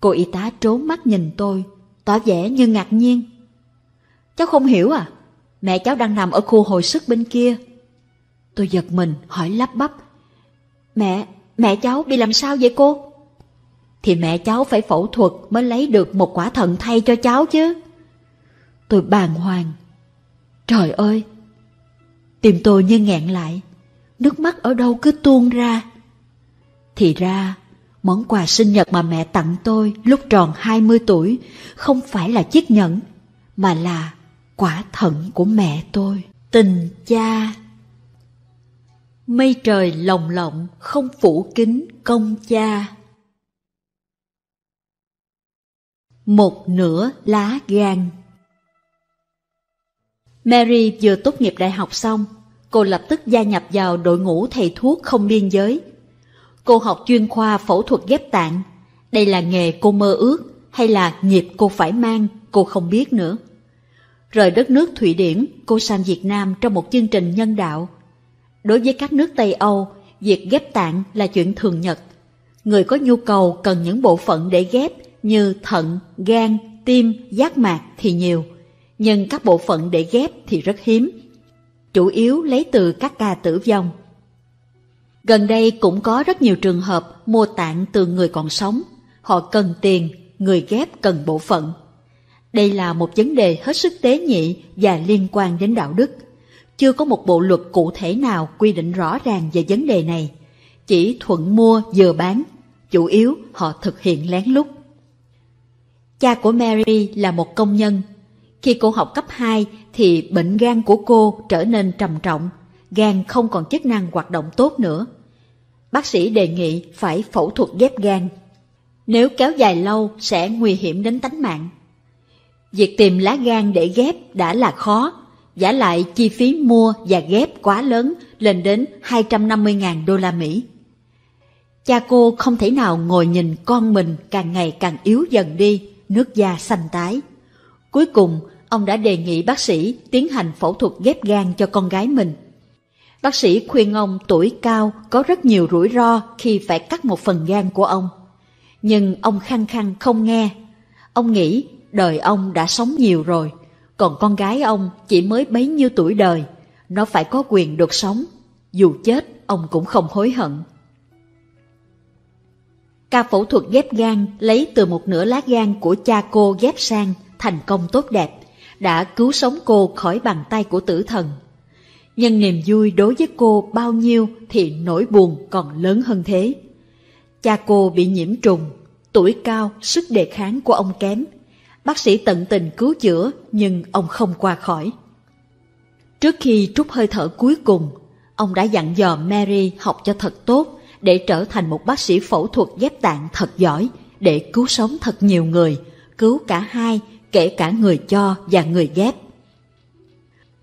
Cô y tá trố mắt nhìn tôi, tỏ vẻ như ngạc nhiên. Cháu không hiểu à? Mẹ cháu đang nằm ở khu hồi sức bên kia. Tôi giật mình hỏi lắp bắp. Mẹ cháu bị làm sao vậy cô? Thì mẹ cháu phải phẫu thuật mới lấy được một quả thận thay cho cháu chứ. Tôi bàng hoàng. Trời ơi! Tim tôi như nghẹn lại, nước mắt ở đâu cứ tuôn ra. Thì ra, món quà sinh nhật mà mẹ tặng tôi lúc tròn 20 tuổi không phải là chiếc nhẫn, mà là quả thận của mẹ tôi. Tình cha! Mây trời lồng lộng không phủ kín công cha. Một nửa lá gan. Mary vừa tốt nghiệp đại học xong, cô lập tức gia nhập vào đội ngũ thầy thuốc không biên giới. Cô học chuyên khoa phẫu thuật ghép tạng. Đây là nghề cô mơ ước hay là nghiệp cô phải mang, cô không biết nữa. Rời đất nước Thụy Điển, cô sang Việt Nam trong một chương trình nhân đạo. Đối với các nước Tây Âu, việc ghép tạng là chuyện thường nhật. Người có nhu cầu cần những bộ phận để ghép như thận, gan, tim, giác mạc thì nhiều, nhưng các bộ phận để ghép thì rất hiếm, chủ yếu lấy từ các ca tử vong. Gần đây cũng có rất nhiều trường hợp mua tạng từ người còn sống, họ cần tiền, người ghép cần bộ phận. Đây là một vấn đề hết sức tế nhị và liên quan đến đạo đức. Chưa có một bộ luật cụ thể nào quy định rõ ràng về vấn đề này, chỉ thuận mua vừa bán, chủ yếu họ thực hiện lén lút. Cha của Mary là một công nhân. Khi cô học cấp 2 thì bệnh gan của cô trở nên trầm trọng, gan không còn chức năng hoạt động tốt nữa. Bác sĩ đề nghị phải phẫu thuật ghép gan. Nếu kéo dài lâu sẽ nguy hiểm đến tánh mạng. Việc tìm lá gan để ghép đã là khó, vả lại chi phí mua và ghép quá lớn, lên đến 250.000 đô la Mỹ. Cha cô không thể nào ngồi nhìn con mình càng ngày càng yếu dần đi, nước da xanh tái. Cuối cùng, ông đã đề nghị bác sĩ tiến hành phẫu thuật ghép gan cho con gái mình. Bác sĩ khuyên ông tuổi cao có rất nhiều rủi ro khi phải cắt một phần gan của ông. Nhưng ông khăng khăng không nghe. Ông nghĩ đời ông đã sống nhiều rồi, còn con gái ông chỉ mới bấy nhiêu tuổi đời, nó phải có quyền được sống. Dù chết, ông cũng không hối hận. Ca phẫu thuật ghép gan lấy từ một nửa lá gan của cha cô ghép sang thành công tốt đẹp, đã cứu sống cô khỏi bàn tay của tử thần. Nhưng niềm vui đối với cô bao nhiêu thì nỗi buồn còn lớn hơn thế. Cha cô bị nhiễm trùng, tuổi cao, sức đề kháng của ông kém. Bác sĩ tận tình cứu chữa nhưng ông không qua khỏi. Trước khi trút hơi thở cuối cùng, ông đã dặn dò Mary học cho thật tốt để trở thành một bác sĩ phẫu thuật ghép tạng thật giỏi, để cứu sống thật nhiều người, cứu cả hai, kể cả người cho và người ghép.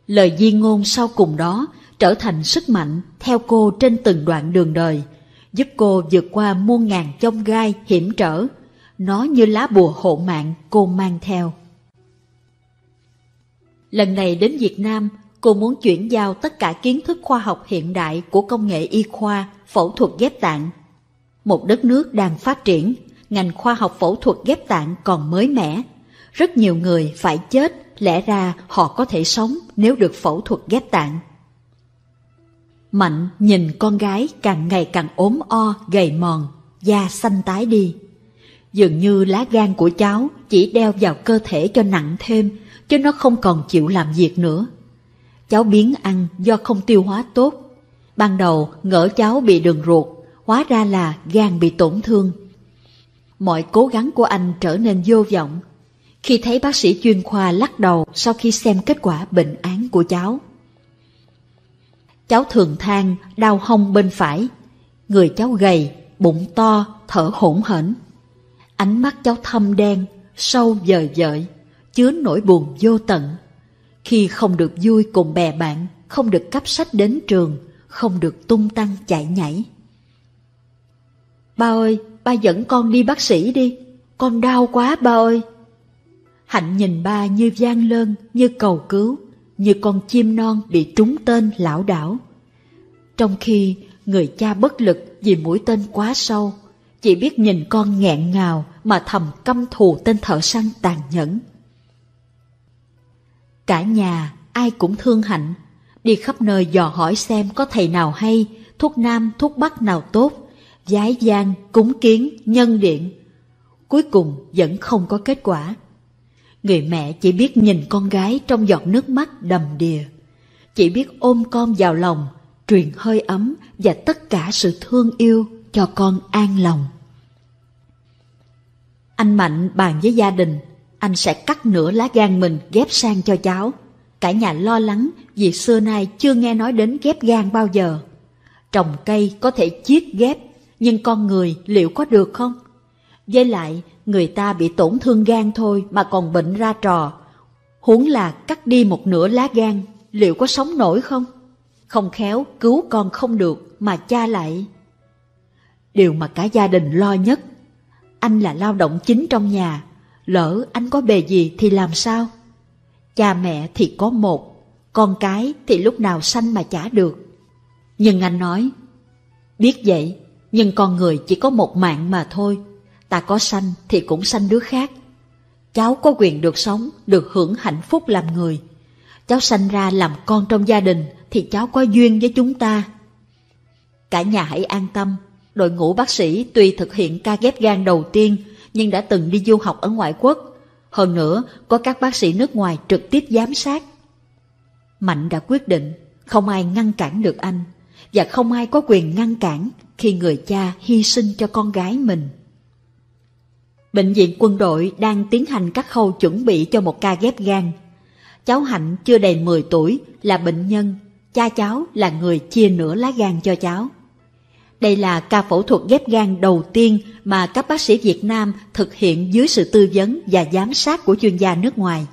Lời di ngôn sau cùng đó trở thành sức mạnh theo cô trên từng đoạn đường đời, giúp cô vượt qua muôn ngàn chông gai hiểm trở. Nó như lá bùa hộ mạng cô mang theo. Lần này đến Việt Nam, cô muốn chuyển giao tất cả kiến thức khoa học hiện đại của công nghệ y khoa, phẫu thuật ghép tạng. Một đất nước đang phát triển, ngành khoa học phẫu thuật ghép tạng còn mới mẻ. Rất nhiều người phải chết, lẽ ra họ có thể sống nếu được phẫu thuật ghép tạng. Mạnh nhìn con gái càng ngày càng ốm o, gầy mòn, da xanh tái đi. Dường như lá gan của cháu chỉ đeo vào cơ thể cho nặng thêm, chứ nó không còn chịu làm việc nữa. Cháu biếng ăn do không tiêu hóa tốt. Ban đầu ngỡ cháu bị đường ruột, hóa ra là gan bị tổn thương. Mọi cố gắng của anh trở nên vô vọng khi thấy bác sĩ chuyên khoa lắc đầu sau khi xem kết quả bệnh án của cháu. Cháu thường than đau hông bên phải, người cháu gầy, bụng to, thở hổn hển. Ánh mắt cháu thâm đen, sâu vời vợi, chứa nỗi buồn vô tận. Khi không được vui cùng bè bạn, không được cắp sách đến trường, không được tung tăng chạy nhảy. Ba ơi, ba dẫn con đi bác sĩ đi, con đau quá ba ơi. Hạnh nhìn ba như van lơn, như cầu cứu, như con chim non bị trúng tên lảo đảo. Trong khi người cha bất lực vì mũi tên quá sâu, chỉ biết nhìn con nghẹn ngào mà thầm căm thù tên thợ săn tàn nhẫn. Cả nhà ai cũng thương Hạnh, đi khắp nơi dò hỏi xem có thầy nào hay, thuốc nam thuốc bắc nào tốt, vái gian, cúng kiến, nhân điện. Cuối cùng vẫn không có kết quả. Người mẹ chỉ biết nhìn con gái trong giọt nước mắt đầm đìa, chỉ biết ôm con vào lòng, truyền hơi ấm và tất cả sự thương yêu cho con an lòng. Anh Mạnh bàn với gia đình, anh sẽ cắt nửa lá gan mình ghép sang cho cháu. Cả nhà lo lắng vì xưa nay chưa nghe nói đến ghép gan bao giờ. Trồng cây có thể chiết ghép, nhưng con người liệu có được không? Với lại, người ta bị tổn thương gan thôi mà còn bệnh ra trò. Huống là cắt đi một nửa lá gan, liệu có sống nổi không? Không khéo cứu con không được mà cha lại. Điều mà cả gia đình lo nhất. Anh là lao động chính trong nhà, lỡ anh có bề gì thì làm sao? Cha mẹ thì có một, con cái thì lúc nào sanh mà trả được. Nhưng anh nói, biết vậy, nhưng con người chỉ có một mạng mà thôi. Ta có sanh thì cũng sanh đứa khác. Cháu có quyền được sống, được hưởng hạnh phúc làm người. Cháu sanh ra làm con trong gia đình thì cháu có duyên với chúng ta. Cả nhà hãy an tâm. Đội ngũ bác sĩ tuy thực hiện ca ghép gan đầu tiên, nhưng đã từng đi du học ở ngoại quốc. Hơn nữa, có các bác sĩ nước ngoài trực tiếp giám sát. Mạnh đã quyết định, không ai ngăn cản được anh, và không ai có quyền ngăn cản khi người cha hy sinh cho con gái mình. Bệnh viện quân đội đang tiến hành các khâu chuẩn bị cho một ca ghép gan. Cháu Hạnh chưa đầy 10 tuổi, là bệnh nhân, cha cháu là người chia nửa lá gan cho cháu. Đây là ca phẫu thuật ghép gan đầu tiên mà các bác sĩ Việt Nam thực hiện dưới sự tư vấn và giám sát của chuyên gia nước ngoài.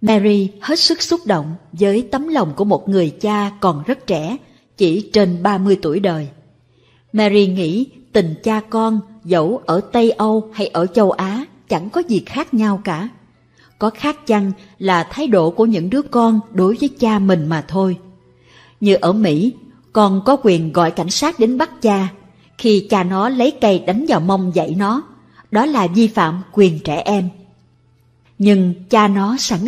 Mary hết sức xúc động với tấm lòng của một người cha còn rất trẻ, chỉ trên 30 tuổi đời. Mary nghĩ tình cha con dẫu ở Tây Âu hay ở châu Á chẳng có gì khác nhau cả. Có khác chăng là thái độ của những đứa con đối với cha mình mà thôi. Như ở Mỹ, con có quyền gọi cảnh sát đến bắt cha khi cha nó lấy cây đánh vào mông dạy nó. Đó là vi phạm quyền trẻ em. Nhưng cha nó sẵn